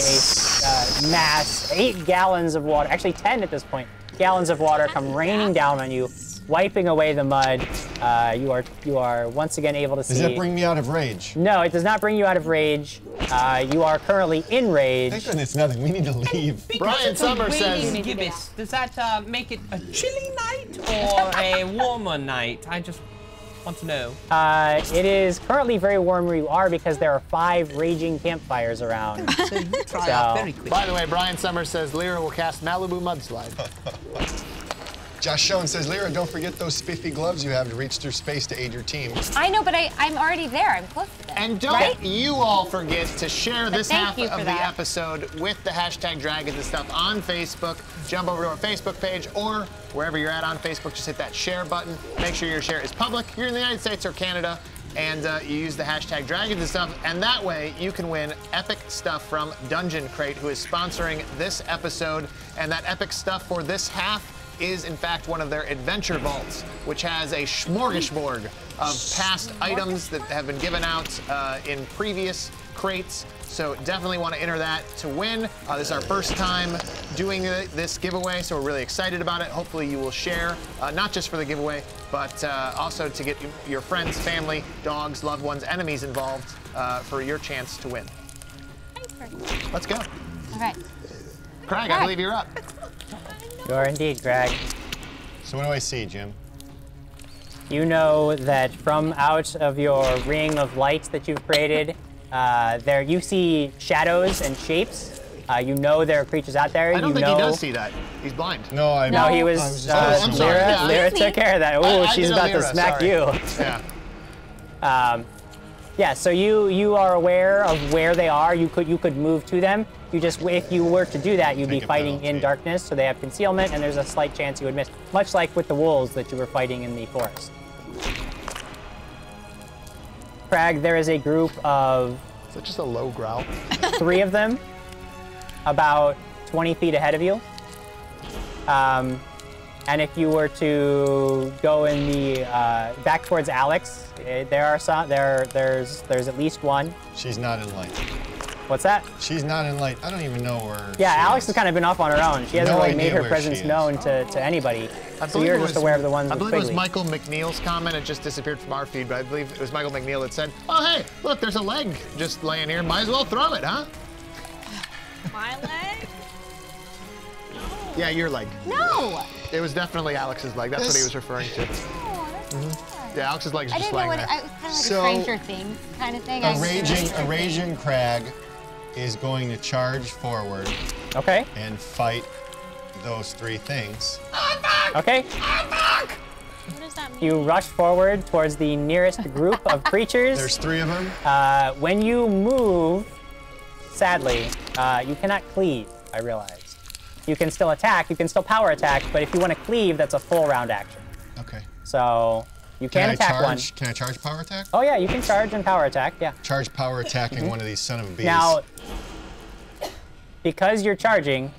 mass, 8 gallons of water, actually 10 at this point, gallons of water come raining down on you, wiping away the mud. You are once again able to see. Does that bring me out of rage? No, it does not bring you out of rage. You are currently in rage. Thank goodness, nothing. We need to leave. Brian Summer says, does that make it a chilly night or a warmer night? I just want to know. It is currently very warm where you are because there are 5 raging campfires around. So you try out very quickly. By the way, Brian Summers says Leera will cast Malibu Mudslide. Josh Schoen says, Leera, don't forget those spiffy gloves you have to reach through space to aid your team. I know, but I'm already there. I'm close to that. And don't you all forget to share this half of the episode with the hashtag Dragons and Stuff on Facebook. Jump over to our Facebook page or wherever you're at on Facebook, just hit that share button. Make sure your share is public. You're in the United States or Canada, and you use the hashtag Dragons and Stuff, and that way you can win epic stuff from Dungeon Crate, who is sponsoring this episode. And that epic stuff for this half is in fact one of their Adventure Vaults, which has a smorgasbord of past items that have been given out in previous crates. So definitely want to enter that to win. This is our first time doing this giveaway, so we're really excited about it. Hopefully you will share, not just for the giveaway, but also to get your friends, family, dogs, loved ones, enemies involved for your chance to win. Let's go. All right. Krag, I believe you're up. You are indeed, Krag. So what do I see, Jim? You know that from out of your ring of lights that you've created, there you see shadows and shapes. You know there are creatures out there. I don't think he does see that. He's blind. No, I know. No, he was. Leera took care of that. Ooh, she's about to smack you. Yeah. Yeah, so you are aware of where they are. You could move to them. You just, if you were to do that, you'd be fighting in darkness, so they have concealment, and there's a slight chance you would miss, much like with the wolves that you were fighting in the forest. Krag, there is a group of... Is that just a low growl? Three of them, about 20 feet ahead of you. And if you were to go in the back towards Alex, there's at least one. She's not in light. What's that? She's not in light. I don't even know where. Yeah, Alex has kind of been off on her own. She hasn't really made her presence known to anybody. So you're just aware of the ones. I believe it was Michael McNeil's comment. It just disappeared from our feed, but I believe it was Michael McNeil that said, "Oh hey, look, there's a leg just laying here. Might as well throw it, huh?" My leg. Yeah, your leg. No! It was definitely Alex's leg. That's what he was referring to. Oh, that's mm-hmm. Yeah, Alex's leg is just laying there. It was kind of like a Stranger Things kind of thing. A raging Krag is going to charge forward and fight those three things. Okay. What does that mean? You rush forward towards the nearest group of creatures. There's three of them. When you move, sadly, you cannot cleave, I realize. You can still attack, you can still power attack, but if you want to cleave, that's a full round action. Okay. So you can attack one. Can I charge power attack? Oh yeah, you can charge and power attack, yeah. Charge power attacking one of these son of a bees. Now, because you're charging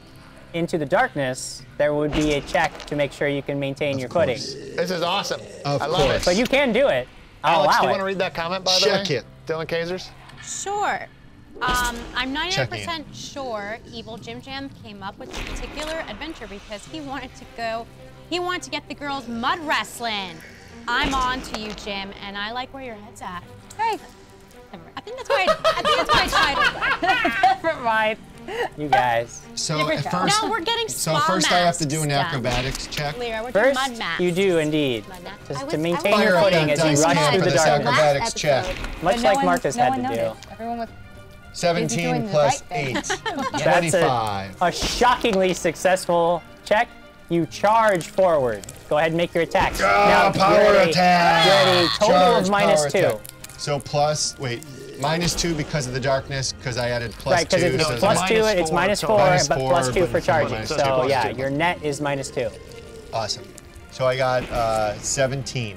into the darkness, there would be a check to make sure you can maintain your footing. This is awesome. I love it. But you can do it. Alex, do you want to read that comment, by the way? Check it. Dylan Kazers? Sure. I'm 99% sure Evil Jim Jam came up with this particular adventure because he wanted to get the girls mud wrestling. I'm on to you, Jim, and I like where your head's at. Hey, I think that's why I tried it. Never mind. You guys. So first, we're getting I have to do an acrobatics check. First, you do indeed. To maintain your footing as you rush through the darkness. Acrobatics check. Much like Markus had to do. Everyone was. 17 plus 8, 25. A shockingly successful check. You charge forward. Go ahead and make your attacks. Now, power attack! You're at a total of minus 2. Attack. So plus, minus 2 because of the darkness, because I added plus 2. Right, because it's plus 2, it's minus 4, but plus 2 for charging. So yeah, your net is minus 2. Awesome. So I got 17.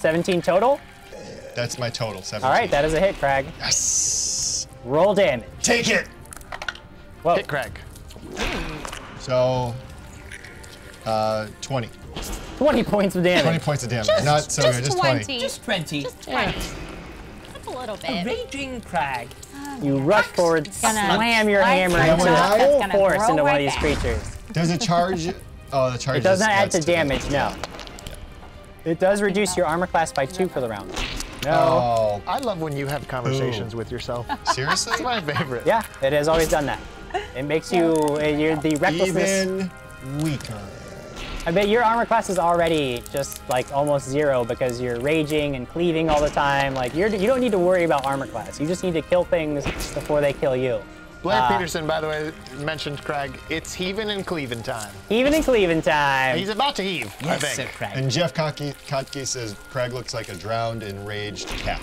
17 total? That's my total, 17. All right, that is a hit, Krag. Yes! Roll damage. Take it! Whoa. Hit Krag. So, 20. 20 points of damage. 20 points of damage. Not so good, just 20. Just 20. Just 20. Yeah. Up a little bit. A raging Krag. You rush forward, slam your hammer into full force into one of these creatures. Does it charge? Oh, the charge is... It does not add to damage, no. It does reduce your armor class by 2 for the round. No. Oh, I love when you have conversations with yourself. Seriously? It's my favorite. Yeah, it has always done that. It makes you, you're the recklessness. Even weaker. I bet your armor class is already just like almost 0 because you're raging and cleaving all the time. Like you don't need to worry about armor class. You just need to kill things before they kill you. Blair Peterson, by the way, mentioned Krag. It's heaving and cleaving time. Heaving and cleaving time. He's about to heave, yes, I think. Sir, and Jeff Kotke says Krag looks like a drowned, enraged cat.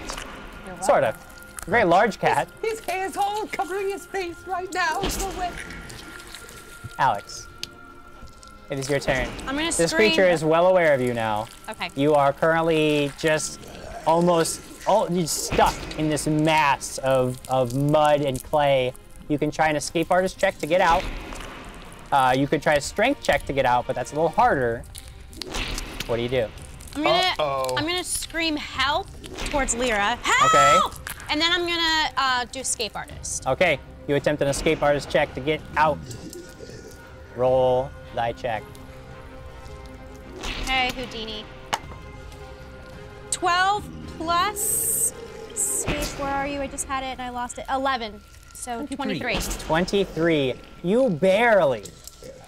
Sort of. A very large cat. His hair is all covering his face right now. So wet. Alex, it is your turn. I'm going to scream. This creature is well aware of you now. Okay. You are currently just almost stuck in this mass of mud and clay. You can try an escape artist check to get out. You could try a strength check to get out, but that's a little harder. What do you do? I'm gonna scream help towards Leera. Help! Okay. And then I'm gonna do escape artist. Okay. You attempt an escape artist check to get out. Roll thy check. Hey, Houdini. 12 plus. Where are you? I just had it and I lost it. 11. So 23. 23. You barely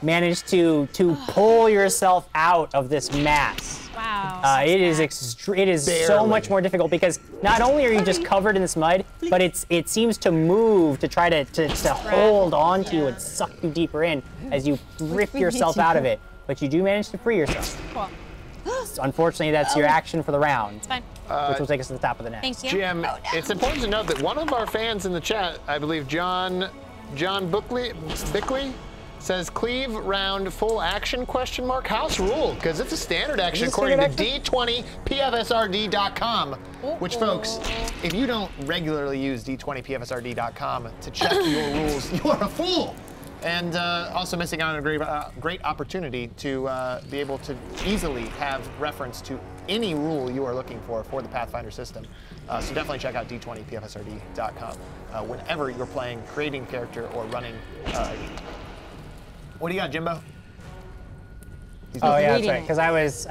managed to pull yourself out of this mass. Wow. It is so much more difficult because not only are you just covered in this mud, but it seems to move to try to hold on to you and suck you deeper in as you rip yourself out of it. But you do manage to free yourself. Cool. cast. Unfortunately, that's your action for the round. It's fine. Which will take us to the top of the net. Thanks, Jim. Jim, oh, no. It's important to note that one of our fans in the chat, I believe John Bickley, says cleave round full action ? House rule, because it's a standard action according to d20PFSRD.com, which folks, if you don't regularly use d20PFSRD.com to check your rules, you are a fool. And also missing out on a great opportunity to be able to easily have reference to any rule you are looking for the Pathfinder system. So definitely check out d20pfsrd.com whenever you're playing, creating character, or running a game. What do you got, Jimbo? Oh yeah, that's right. Because I was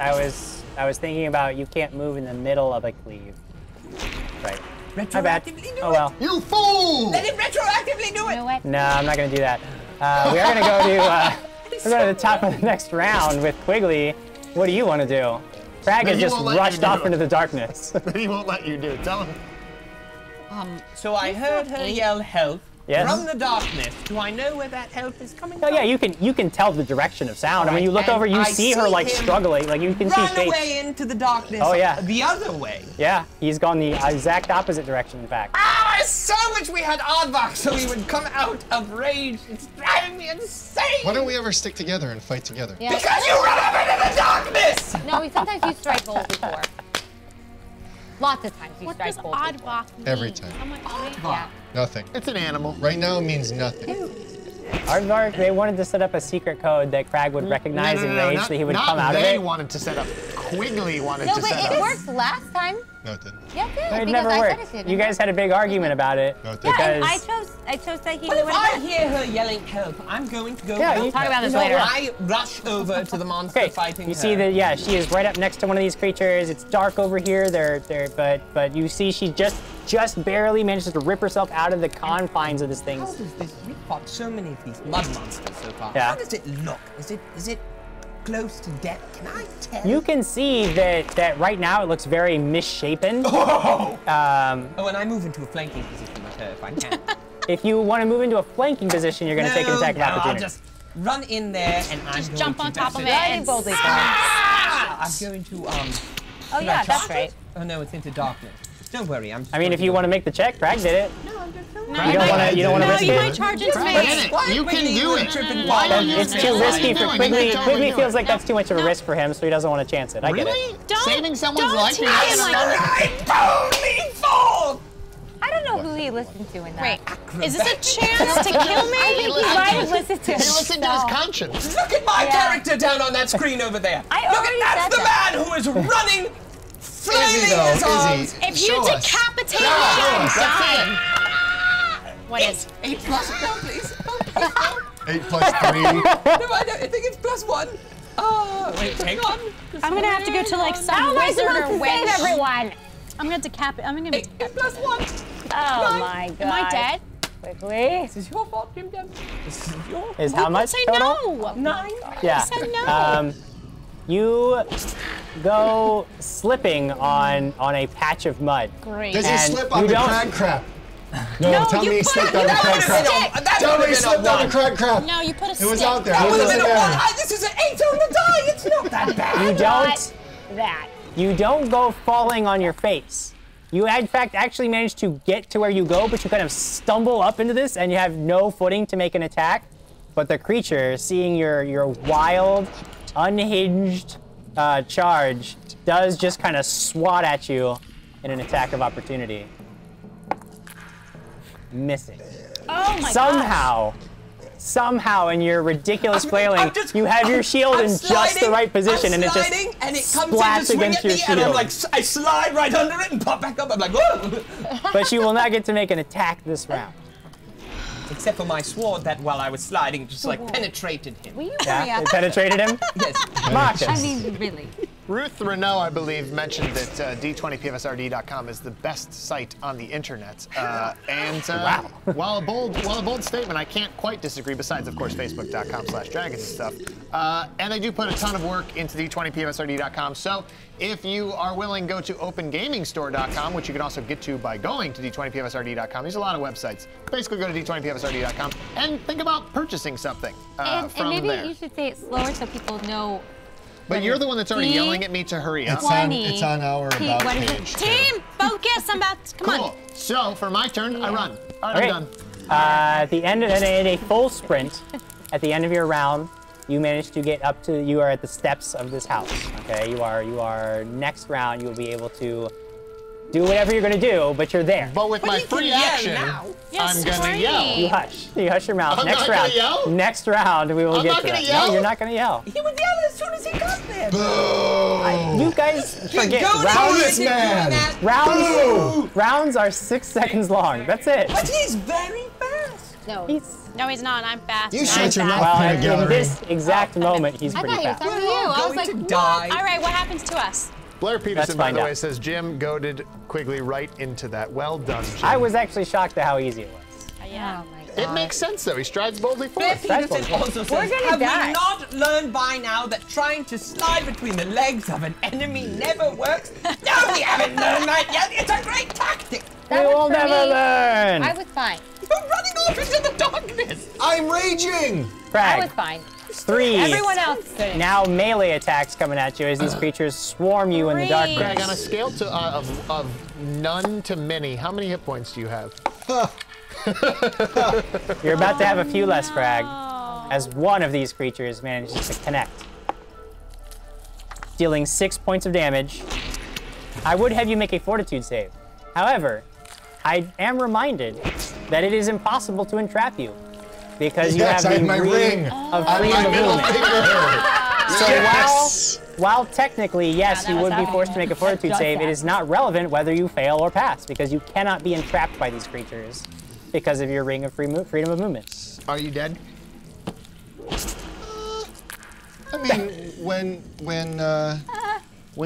thinking about you can't move in the middle of a cleave. Right. Retroactively do it. Oh well. You fool! Let him retroactively do it. No, I'm not gonna do that. We are gonna go to the top of the next round with Quigley. What do you want to do? Krag has just rushed off into the darkness. He won't let you do it. Tell him. So I heard her yell help. Yes. From the darkness. Do I know where that help is coming from? Yeah, you can tell the direction of sound. Right. I mean, you look over, you see her like struggling, like you can see shapes. Run away into the darkness. Oh yeah. The other way. Yeah, he's gone the exact opposite direction, in fact. Ah, I so wish we had Aardvark so we would come out of rage. It's driving me insane. Why don't we ever stick together and fight together? Yeah. Because you run over into the darkness. No, we sometimes use strike gold before. Lots of times you strike gold. What does Aardvark mean? Every time. I'm like, yeah. Nothing. It's an animal. Right now it means nothing. Aardvark, they wanted to set up a secret code that Krag would recognize in rage, that he would come out of it. They wanted to set up. Quigley wanted to set up. No, but it worked last time. No, it didn't. Yeah, it did. It never worked. You guys had a big argument about it. No, it didn't. Yeah, and I chose that he would. Well, if I hear her yelling help, I'm going to go. Yeah, we'll talk about this later. I rush over to the monster fighting her. You see that? Yeah, she is right up next to one of these creatures. It's dark over here. But you see she just barely manages to rip herself out of the confines of this thing. How does this repop so many of these mud monsters so far? Yeah. How does it look? Is it close to death? Can I tell? You can see that right now it looks very misshapen. Oh! And I move into a flanking position with her if I can. If you want to move into a flanking position, you're going to take an attack opportunity. I'll just run in there and just jump on top of it and boldly. I'm going to Oh yeah, that's right. Oh no, it's into darkness. Don't worry, I'm just if you want to make the check, Krag did it. No, I'm just not. You don't want to risk it? No, you might charge into me. You can do it. It's too risky for Quigley. Quigley feels like that's too much of a risk for him, so he doesn't want to chance it. I get it. Saving someone's life. I don't know who he listened to in that. Wait, is this a chance to kill me? I think he might have listened to himself. He listened to his conscience. Look at my character down on that screen over there. Look at that's the man who is running. If you decapitate me, I'm dying. What is it? 8 plus 3. No, I think it's +1. Oh, wait, hang on. I'm gonna have to go to like some wizard or witch. Save everyone. I'm gonna decapitate. I'm gonna. 8 plus 1. Oh my God. Am I dead? Quickly. This is your fault, Jim Jam. This is your fault. Is how much total? 9. Yeah. You go slipping on a patch of mud. Great. Does he slip on the Krag crap? No, tell me he slipped on the Krag crap. Tell me he slipped on the Krag crap. No, you put a stick. It was out there. That would have been a 1. This is an 8 on the die. It's not that bad. You don't go falling on your face. You, in fact, actually manage to get to where you go, but you kind of stumble up into this, and you have no footing to make an attack. But the creature, seeing your wild, unhinged charge, does just kind of swat at you in an attack of opportunity. Missing. Oh my God. Somehow in your ridiculous flailing, you have your shield in just the right position and it just splats against your shield. And I'm like, I slide right under it and pop back up. I'm like, whoa! But you will not get to make an attack this round. Except for my sword that while I was sliding just penetrated him. Were you it penetrated him? Yes. Markus. I mean, really. Ruth Renault, I believe, mentioned that d20pfsrd.com is the best site on the internet. While a bold statement, I can't quite disagree, besides, of course, facebook.com/dragonsandstuff. And they do put a ton of work into d20pfsrd.com. So if you are willing, go to opengamingstore.com, which you can also get to by going to d20pfsrd.com. There's a lot of websites. Basically, go to d20pfsrd.com and think about purchasing something from there. And maybe you should say it slower so people know But you're the one that's already yelling at me to hurry up. It's on our about page. Team, focus, I'm about to, come on. So for my turn, I run. All right, I'm done. At the end of a full sprint, at the end of your round, you manage to get up to, you are at the steps of this house, okay? You are next round, you'll be able to do whatever you're gonna do, but you're there. But with my free action, I'm gonna yell. You hush your mouth. Next round, we will get to that. No, you're not gonna yell. He would yell as soon as he got there. You guys forget rounds are 6 seconds long. That's it. But he's very fast. No, he's not. I'm fast. You shut your mouth. Well, in this exact moment, he's pretty fast. I was like, what? All right, what happens to us? Blair Peterson, by the way, says Jim goaded Quigley right into that. Well done, Jim. I was actually shocked at how easy it was. Yeah. Oh my God. It makes sense, though. He strides boldly forward. Blair Peterson also says, have we not learned by now that trying to slide between the legs of an enemy never works? No, we haven't learned that yet. It's a great tactic. That we will never learn. I was fine. You're running off into the darkness. I'm raging. Crag. I was fine. Three. Everyone else. Now melee attacks coming at you as these creatures swarm you in the darkness. Crag, on a scale to, of none to many, how many hit points do you have? You're about to have a few less, Crag, as one of these creatures manages to connect, dealing 6 points of damage. I would have you make a fortitude save. However, I am reminded that it is impossible to entrap you, because you have the ring of freedom of movement. So while technically, yes, you would be forced to make a fortitude save, it is not relevant whether you fail or pass, because you cannot be entrapped by these creatures because of your ring of freedom of movement. Are you dead? I mean, when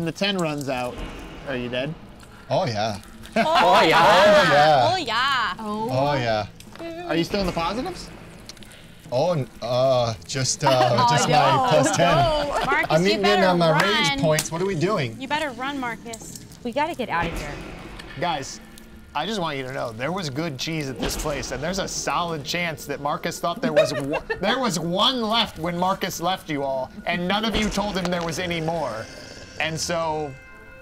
the 10 runs out, are you dead? Oh yeah. Oh yeah. Oh yeah. Oh yeah. Are you still in the positives? Oh, just my plus 10. No. Markus, I'm eating in on my rage points. What are we doing? You better run, Markus. We gotta get out of here. Guys, I just want you to know, there was good cheese at this place, and there's a solid chance that Markus thought there was one left when Markus left you all, and none of you told him there was any more. And so,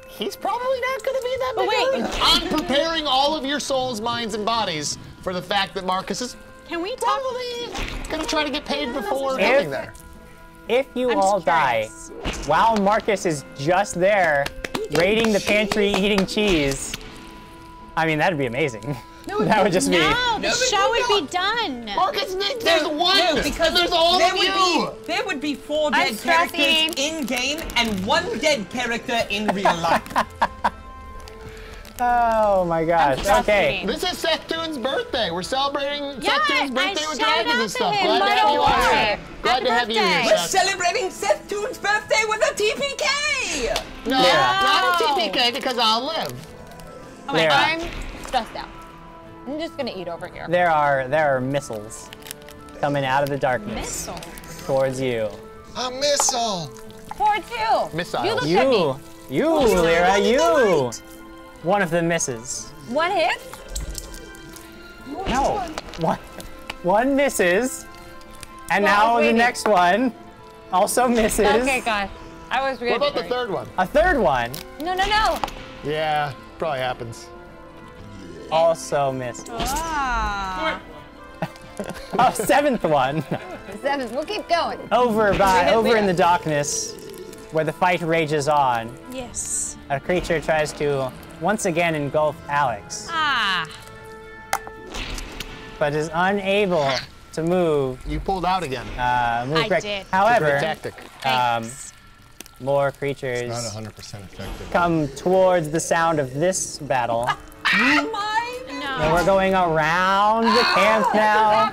he's probably not gonna be that big. Wait, I'm preparing all of your souls, minds, and bodies for the fact that Markus is probably gonna try to get paid before getting there. If you all die, while Markus is just there raiding the pantry, eating cheese, I mean, that'd be amazing. No, that would just be. No, the show would be done. Markus, there's one. No, because there's all of you. There would be four dead characters in game and one dead character in real life. Oh my gosh, okay. This is Sethtoon's birthday. We're celebrating Sethtoon's birthday with dragons and stuff. Glad to have you here, Seth. We're celebrating Sethtoon's birthday with a TPK! No, not a TPK because I'll live. Oh my God, I'm stressed out. I'm just gonna eat over here. There are missiles coming out of the darkness. Missiles? Towards you. A missile! Towards you! Missile. You look at me. You, Leera, you! One of them misses. One hit? No. One misses. And now the next one also misses. Okay, God. I was really What about the third one? A third one? No. Yeah, probably happens. Also misses. Ah. Oh, seventh one. Seventh, we'll keep going. Over in the darkness where the fight rages on. Yes. A creature tries to once again engulf Alex. But is unable to move. You pulled out again. I did. However, tactic. More creatures it's not 100% effective. Come towards the sound of this battle. And we're going around the camp now.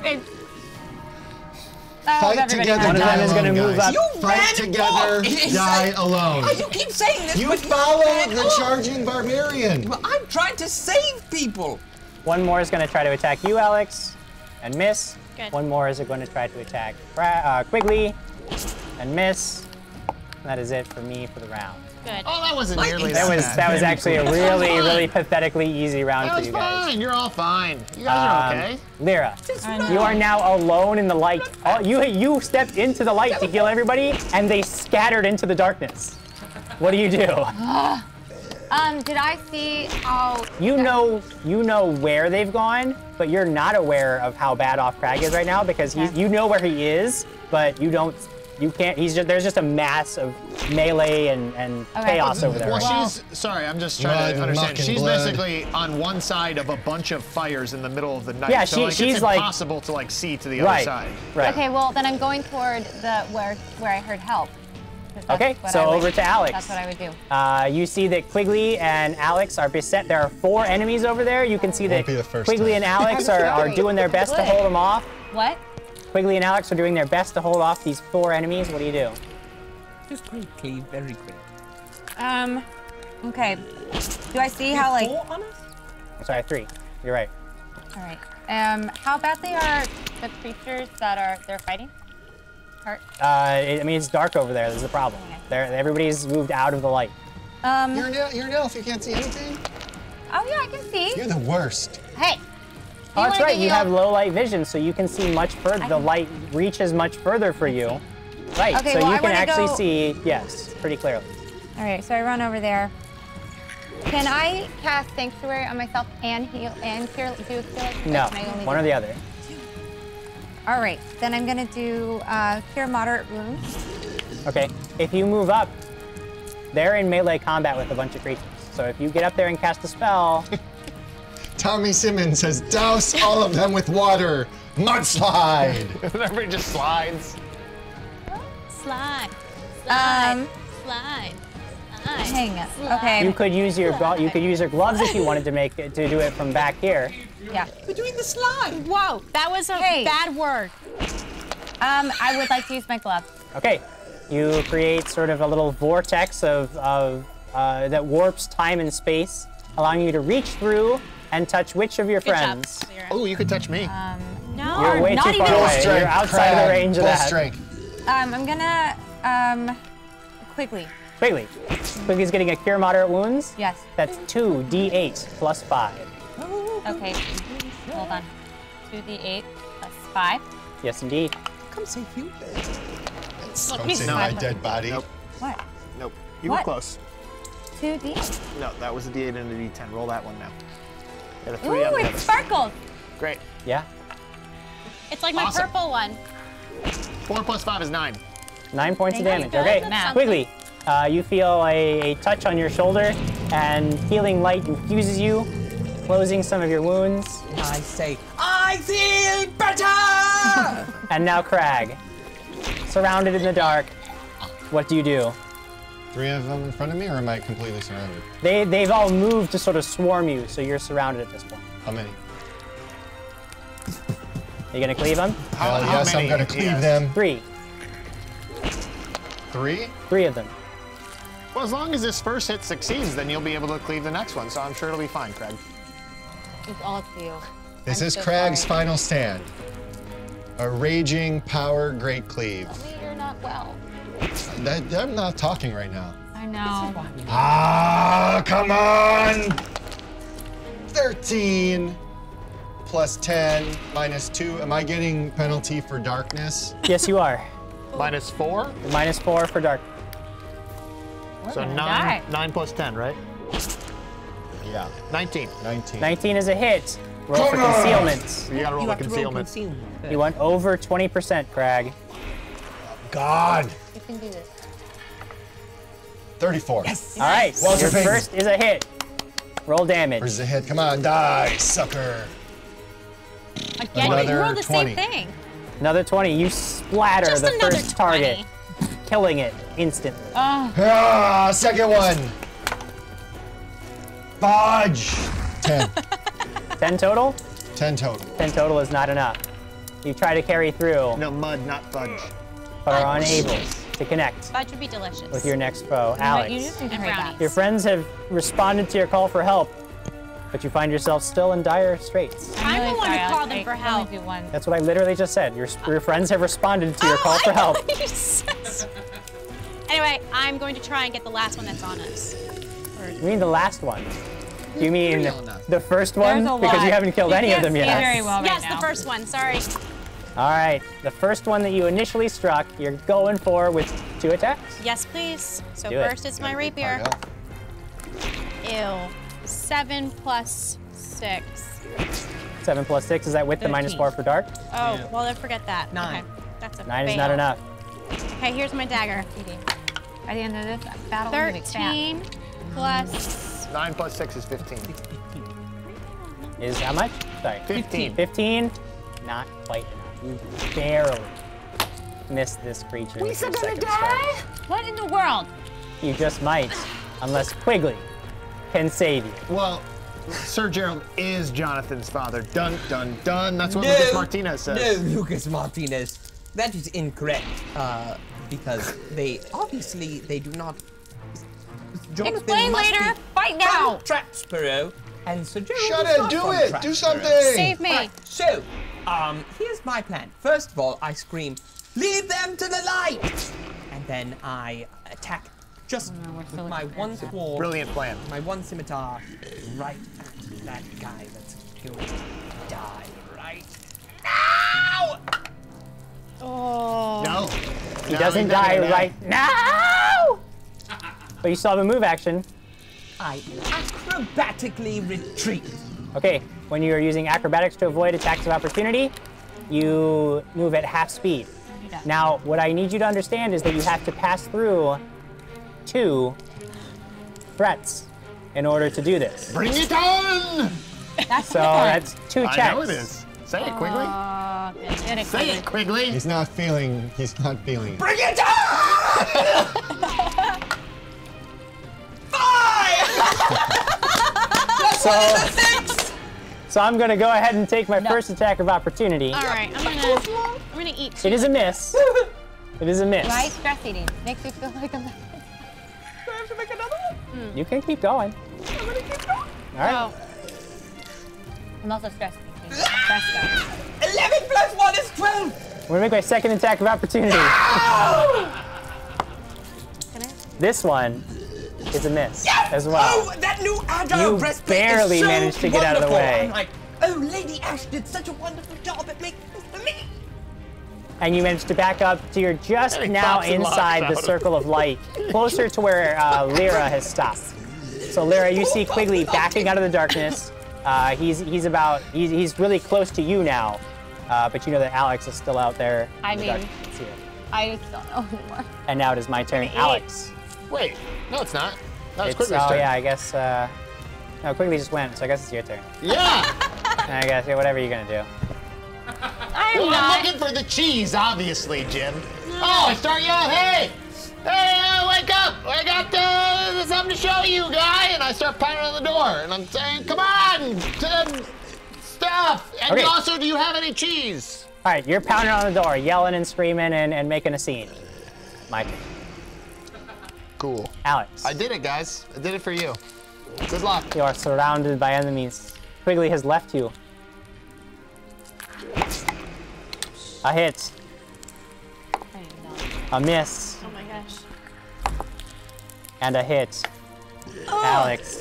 Fight together, die alone, guys. Fight together, die alone. Oh, you keep saying this. You follow the charging barbarian. Well, I'm trying to save people. One more is going to try to attack you, Alex, and miss. Good. One more is going to try to attack Quigley, and miss. And that is it for me for the round. Good. Oh, that wasn't nearly that bad. That was actually a really pathetically easy round for you guys. Fine. You're all fine. You guys are okay. Leera, you are now alone in the light. You stepped into the light to kill everybody, and they scattered into the darkness. What do you do? Did I see? Oh. You know where they've gone, but you're not aware of how bad off Krag is right now because you know where he is, but you don't. You can't. He's just, there's just a mass of melee and chaos over there. Well, she's sorry. I'm just trying to understand. She's basically on one side of a bunch of fires in the middle of the night. Yeah, so she's like impossible to like see to the other side. Right. Okay. Well, then I'm going toward the where I heard help. Okay, so over to Alex. That's what I would do. You see that Quigley and Alex are beset. There are four enemies over there. You can see that Quigley and Alex are doing their best to hold them off. What? Quigley and Alex are doing their best to hold off these four enemies. What do you do? Just quickly, very quick. Okay. Do I see how like... Sorry, three. You're right. All right. How badly are the creatures that they're fighting? I mean, it's dark over there. There's a problem. Everybody's moved out of the light. You're an elf. You can't see anything. Oh yeah, I can see. You're the worst. Hey. Oh, that's right. You have low light vision, so you can see much further. The light reaches much further for you. Right. Okay, so you can actually see. Yes, pretty clearly. All right. So I run over there. Can I cast Sanctuary on myself and heal and cure? Do cure? No. One or the other. All right, then I'm gonna do cure moderate wounds. Okay, if you move up, they're in melee combat with a bunch of creatures. So if you get up there and cast a spell. Tommy Simmons says, douse all of them with water, mudslide. Everybody just slides. Slide, slide, slide. Hang up. Okay. You could use your gloves if you wanted to do it from back here. Yeah. We're doing the slide. Whoa, that was a bad word. I would like to use my gloves. Okay. You create sort of a little vortex of that warps time and space, allowing you to reach through and touch which of your friends? Oh, you could touch me. No. You're way too far away. You're outside of the range of that. I'm gonna Quigley. Quigley's getting a cure moderate wounds. Yes. That's 2d8 + 5. Okay. Hold on. 2d8 + 5. Yes, indeed. Come save you. Don't save my dead body. Nope. What? Nope. You were close. 2d8. No, that was a d8 and a d10. Roll that one now. Got a 3 on the other. Ooh, it sparkled. Great. Yeah. It's like my purple one. 4 + 5 is 9. 9 points of damage. Okay. Quigley. You feel a touch on your shoulder, and healing light infuses you, closing some of your wounds. I say, I feel better! And now Krag, surrounded in the dark, what do you do? Three of them in front of me, or am I completely surrounded? They've all moved to sort of swarm you, so you're surrounded at this point. How many? Are you gonna cleave them? Yes, I'm gonna cleave them. Three. Three? Three of them. Well, as long as this first hit succeeds, then you'll be able to cleave the next one, so I'm sure it'll be fine, Krag. It's all up to you. This is Krag's final stand. A raging power great cleave. Tell me you're not well. I'm not talking right now. I know. Ah, come on! 13 plus 10 minus 2. Am I getting penalty for darkness? Yes, you are. -4? -4 for darkness. So 9 + 10, right? Yeah. 19. 19. 19 is a hit. Roll for concealment. You gotta roll for concealment. You want over 20%, Krag. God. You can do this. 34. Yes. All right. Well, your first is a hit. Roll damage. First is a hit. Come on, die, sucker. Again, you roll the same thing. Another 20. You splatter the first target, killing it instantly. Second one. Fudge. 10. 10 total? 10 total. 10 total is not enough. You try to carry through. No, mud, not fudge. But are unable to connect. Fudge would be delicious. With your next foe, Alex. You just your friends have responded to your call for help, but you find yourself still in dire straits. I'm the one who called them for help. That's what I literally just said. Your friends have responded to your call for help. Anyway, I'm going to try and get the last one that's on us. You mean the last one? You mean the first one? Because you haven't killed any of them yet. Very well yes, right the now. First one, sorry. All right, the first one that you initially struck, you're going for with 2 attacks? Yes, please. So first it's my rapier. Ew, 7 plus 6. 7 plus 6, is that with 13. The -4 for dart? Oh, yeah. Well, I forget that. 9. Okay. That's a 9 fail. Is not enough. Okay, here's my dagger. By the end of this, I battle 13 plus... 9 plus 6 is 15. Is how much? Sorry. 15. 15, not quite enough. You barely missed this creature. We still gonna die? Start. What in the world? You just might, unless Quigley can save you. Well, Sir Gerald is Jonathan's father. Dun, dun, dun. That's what Lucas Martinez says. No, Lucas Martinez. That is incorrect, because they obviously, they do not... Jonathan explain later. Fight now. Trapsburg and Sir Gerald Shut it, do it. Do something. Save me. Right, so, here's my plan. First of all, I scream, leave them to the light. And then I attack just with my one sword. Brilliant plan. My one scimitar right at that guy that's going to die right now! Oh. No. He doesn't die right now! But you still have a move action. I acrobatically retreat. Okay, when you are using acrobatics to avoid attacks of opportunity, you move at half speed. Now, what I need you to understand is that you have to pass through 2 threats in order to do this. Bring it on! So that's 2 checks. I know it is. Say it, Quigley. Say it, Quigley. He's not feeling. He's not feeling. Bring it on! 5! So I'm gonna go ahead and take my first attack of opportunity. All right, I'm gonna eat. It is a miss. It is a miss. Why stress eating? Makes me feel like I'm. I have to make another one? You can keep going. I'm gonna keep going. All right. I'm also stressed. Ah! 11 plus 1 is 12! I'm gonna make my second attack of opportunity. No! This one is a miss as well. Oh, that new agile breastplate barely managed to get out of the way. I'm like, oh, Lady Ash did such a wonderful job at making this for me. And you managed to back up to your just now inside the circle of light, closer to where Leera has stopped. So Leera, you see Quigley backing out of the darkness. He's really close to you now, but you know that Alex is still out there. I mean, I just don't know anymore. And now it is my turn, Alex. Wait, no, it's not. That was Quigley's turn. Oh yeah, I guess. No, Quigley just went, so I guess it's your turn. Yeah. I guess whatever you're gonna do. I'm looking for the cheese, obviously, Jim. Oh, I start yelling, hey! Hey, wake up! I got something to show you, guy! And I start pounding on the door, and I'm saying, come on! Stuff! And also, do you have any cheese? All right, you're pounding on the door, yelling and screaming and making a scene. My turn. Cool. Alex. I did it, guys. I did it for you. Good luck. You are surrounded by enemies. Quigley has left you. A hit. A miss. Oh my gosh. And a hit. Oh. Alex.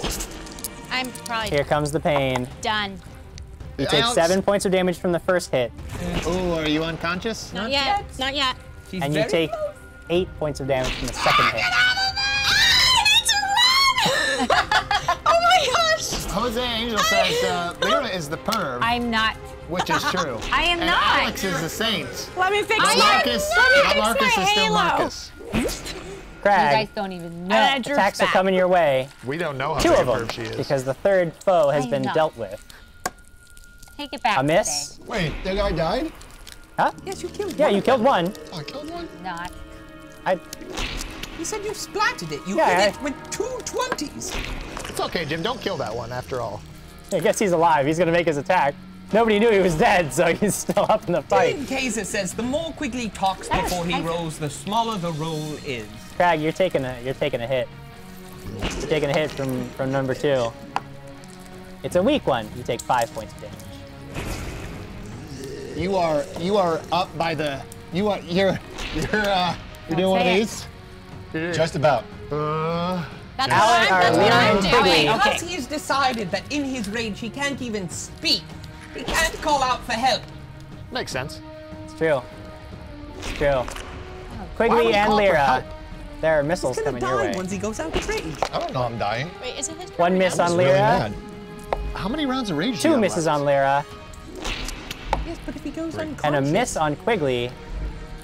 I'm probably here comes the pain. Done. You take 7 points of damage from the first hit. Oh, are you unconscious? Not yet. Not yet. She's and you take close. 8 points of damage from the second hit. Get out of there! I need to run! Oh my gosh! Jose Angel says Leera is the perv. I'm not. Which is true. I am and not. Alex is the saint. Let me fix it. Markus, Markus is still Markus. Krag, you guys don't even know. Attacks are coming your way. We don't know how perv she is. Because the third foe has been dealt with. Take it back. A miss. Today. Wait, that guy died? Huh? Yes, you killed one. Yeah, you killed one. Oh, I killed one? Not. You said you splatted it. You hit it with 2 20s. It's okay, Jim. Don't kill that one after all. I guess he's alive. He's going to make his attack. Nobody knew he was dead, so he's still up in the fight. Dean Kaiser says the more Quigley talks before he rolls, the smaller the roll is. Krag, you're taking a hit. You're taking a hit from number 2. It's a weak one. You take 5 points of damage. You are up by the you're doing one of these. Just about. That's Alex, what I'm doing. Okay. Plus he's decided that in his rage he can't even speak. He can't call out for help. Makes sense. It's true. It's true. Quigley and Leera, there are missiles coming your way. He's gonna die once he goes out of rage. I don't know I'm dying. Wait, isn't his one miss on Leera? Really how many rounds of rage? Two misses on Leera. Yes, but if he goes unconscious. And a miss on Quigley.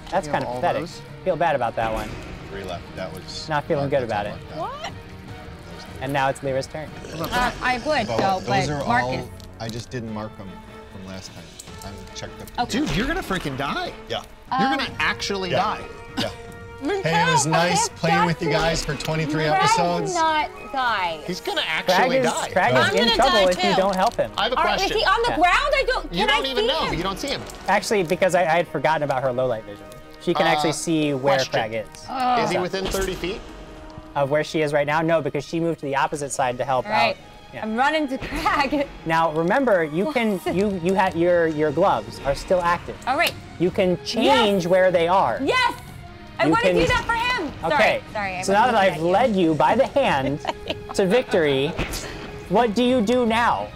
That's kind of pathetic. Those? Feel bad about that one. Three left. That was not feeling good about it. What? And now it's Leera's turn. I would go, but Markus. I just didn't mark them from last time. I checked them. Okay. Dude, you're gonna freaking die. Yeah. You're gonna actually die. Yeah. Hey, it was nice playing with you guys for 23 episodes. Not die. He's gonna actually die. Krag is in trouble if you don't help him. I have a question. Is he on the ground? I don't. You don't even know. You don't see him. Actually, because I had forgotten about her low light vision. She can actually see where Krag is. Is he within 30 feet of where she is right now? No, because she moved to the opposite side to help out. Yeah. I'm running to Krag. Now remember, you can you have your gloves are still active. All right. You can change where they are. Yes. I want to do that for him. Okay. Sorry. So now that I've led you by the hand to victory, what do you do now?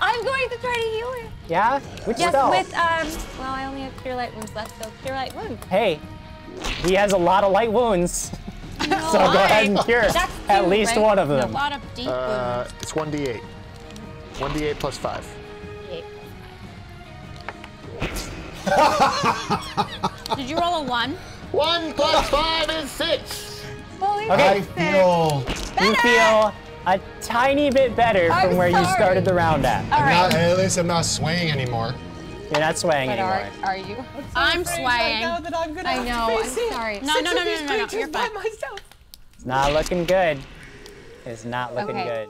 I'm going to try to heal him. Yeah? Which spell? Yes, with, well, I only have Cure Light Wounds left, so Cure Light Wounds. Hey, he has a lot of light wounds. No, so go ahead and cure at least one of them. A lot of deep wounds. It's 1d8. 1d8 plus 5. 1d8 plus 5. Did you roll a 1? 1 plus 5 is 6. Holy okay. You feel a tiny bit better from where you started the round at. At least I'm not swaying anymore. You're not swaying anymore. Are you? I'm swaying. Right that I'm gonna I'm sorry. No, you're fine. It's not looking good. It's not looking good.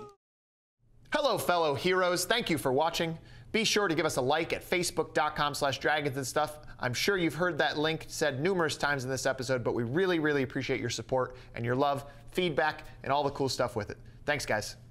Hello, fellow heroes. Thank you for watching. Be sure to give us a like at facebook.com/dragonsandstuff. I'm sure you've heard that link said numerous times in this episode, but we really, really appreciate your support and your love, feedback, and all the cool stuff with it. Thanks, guys.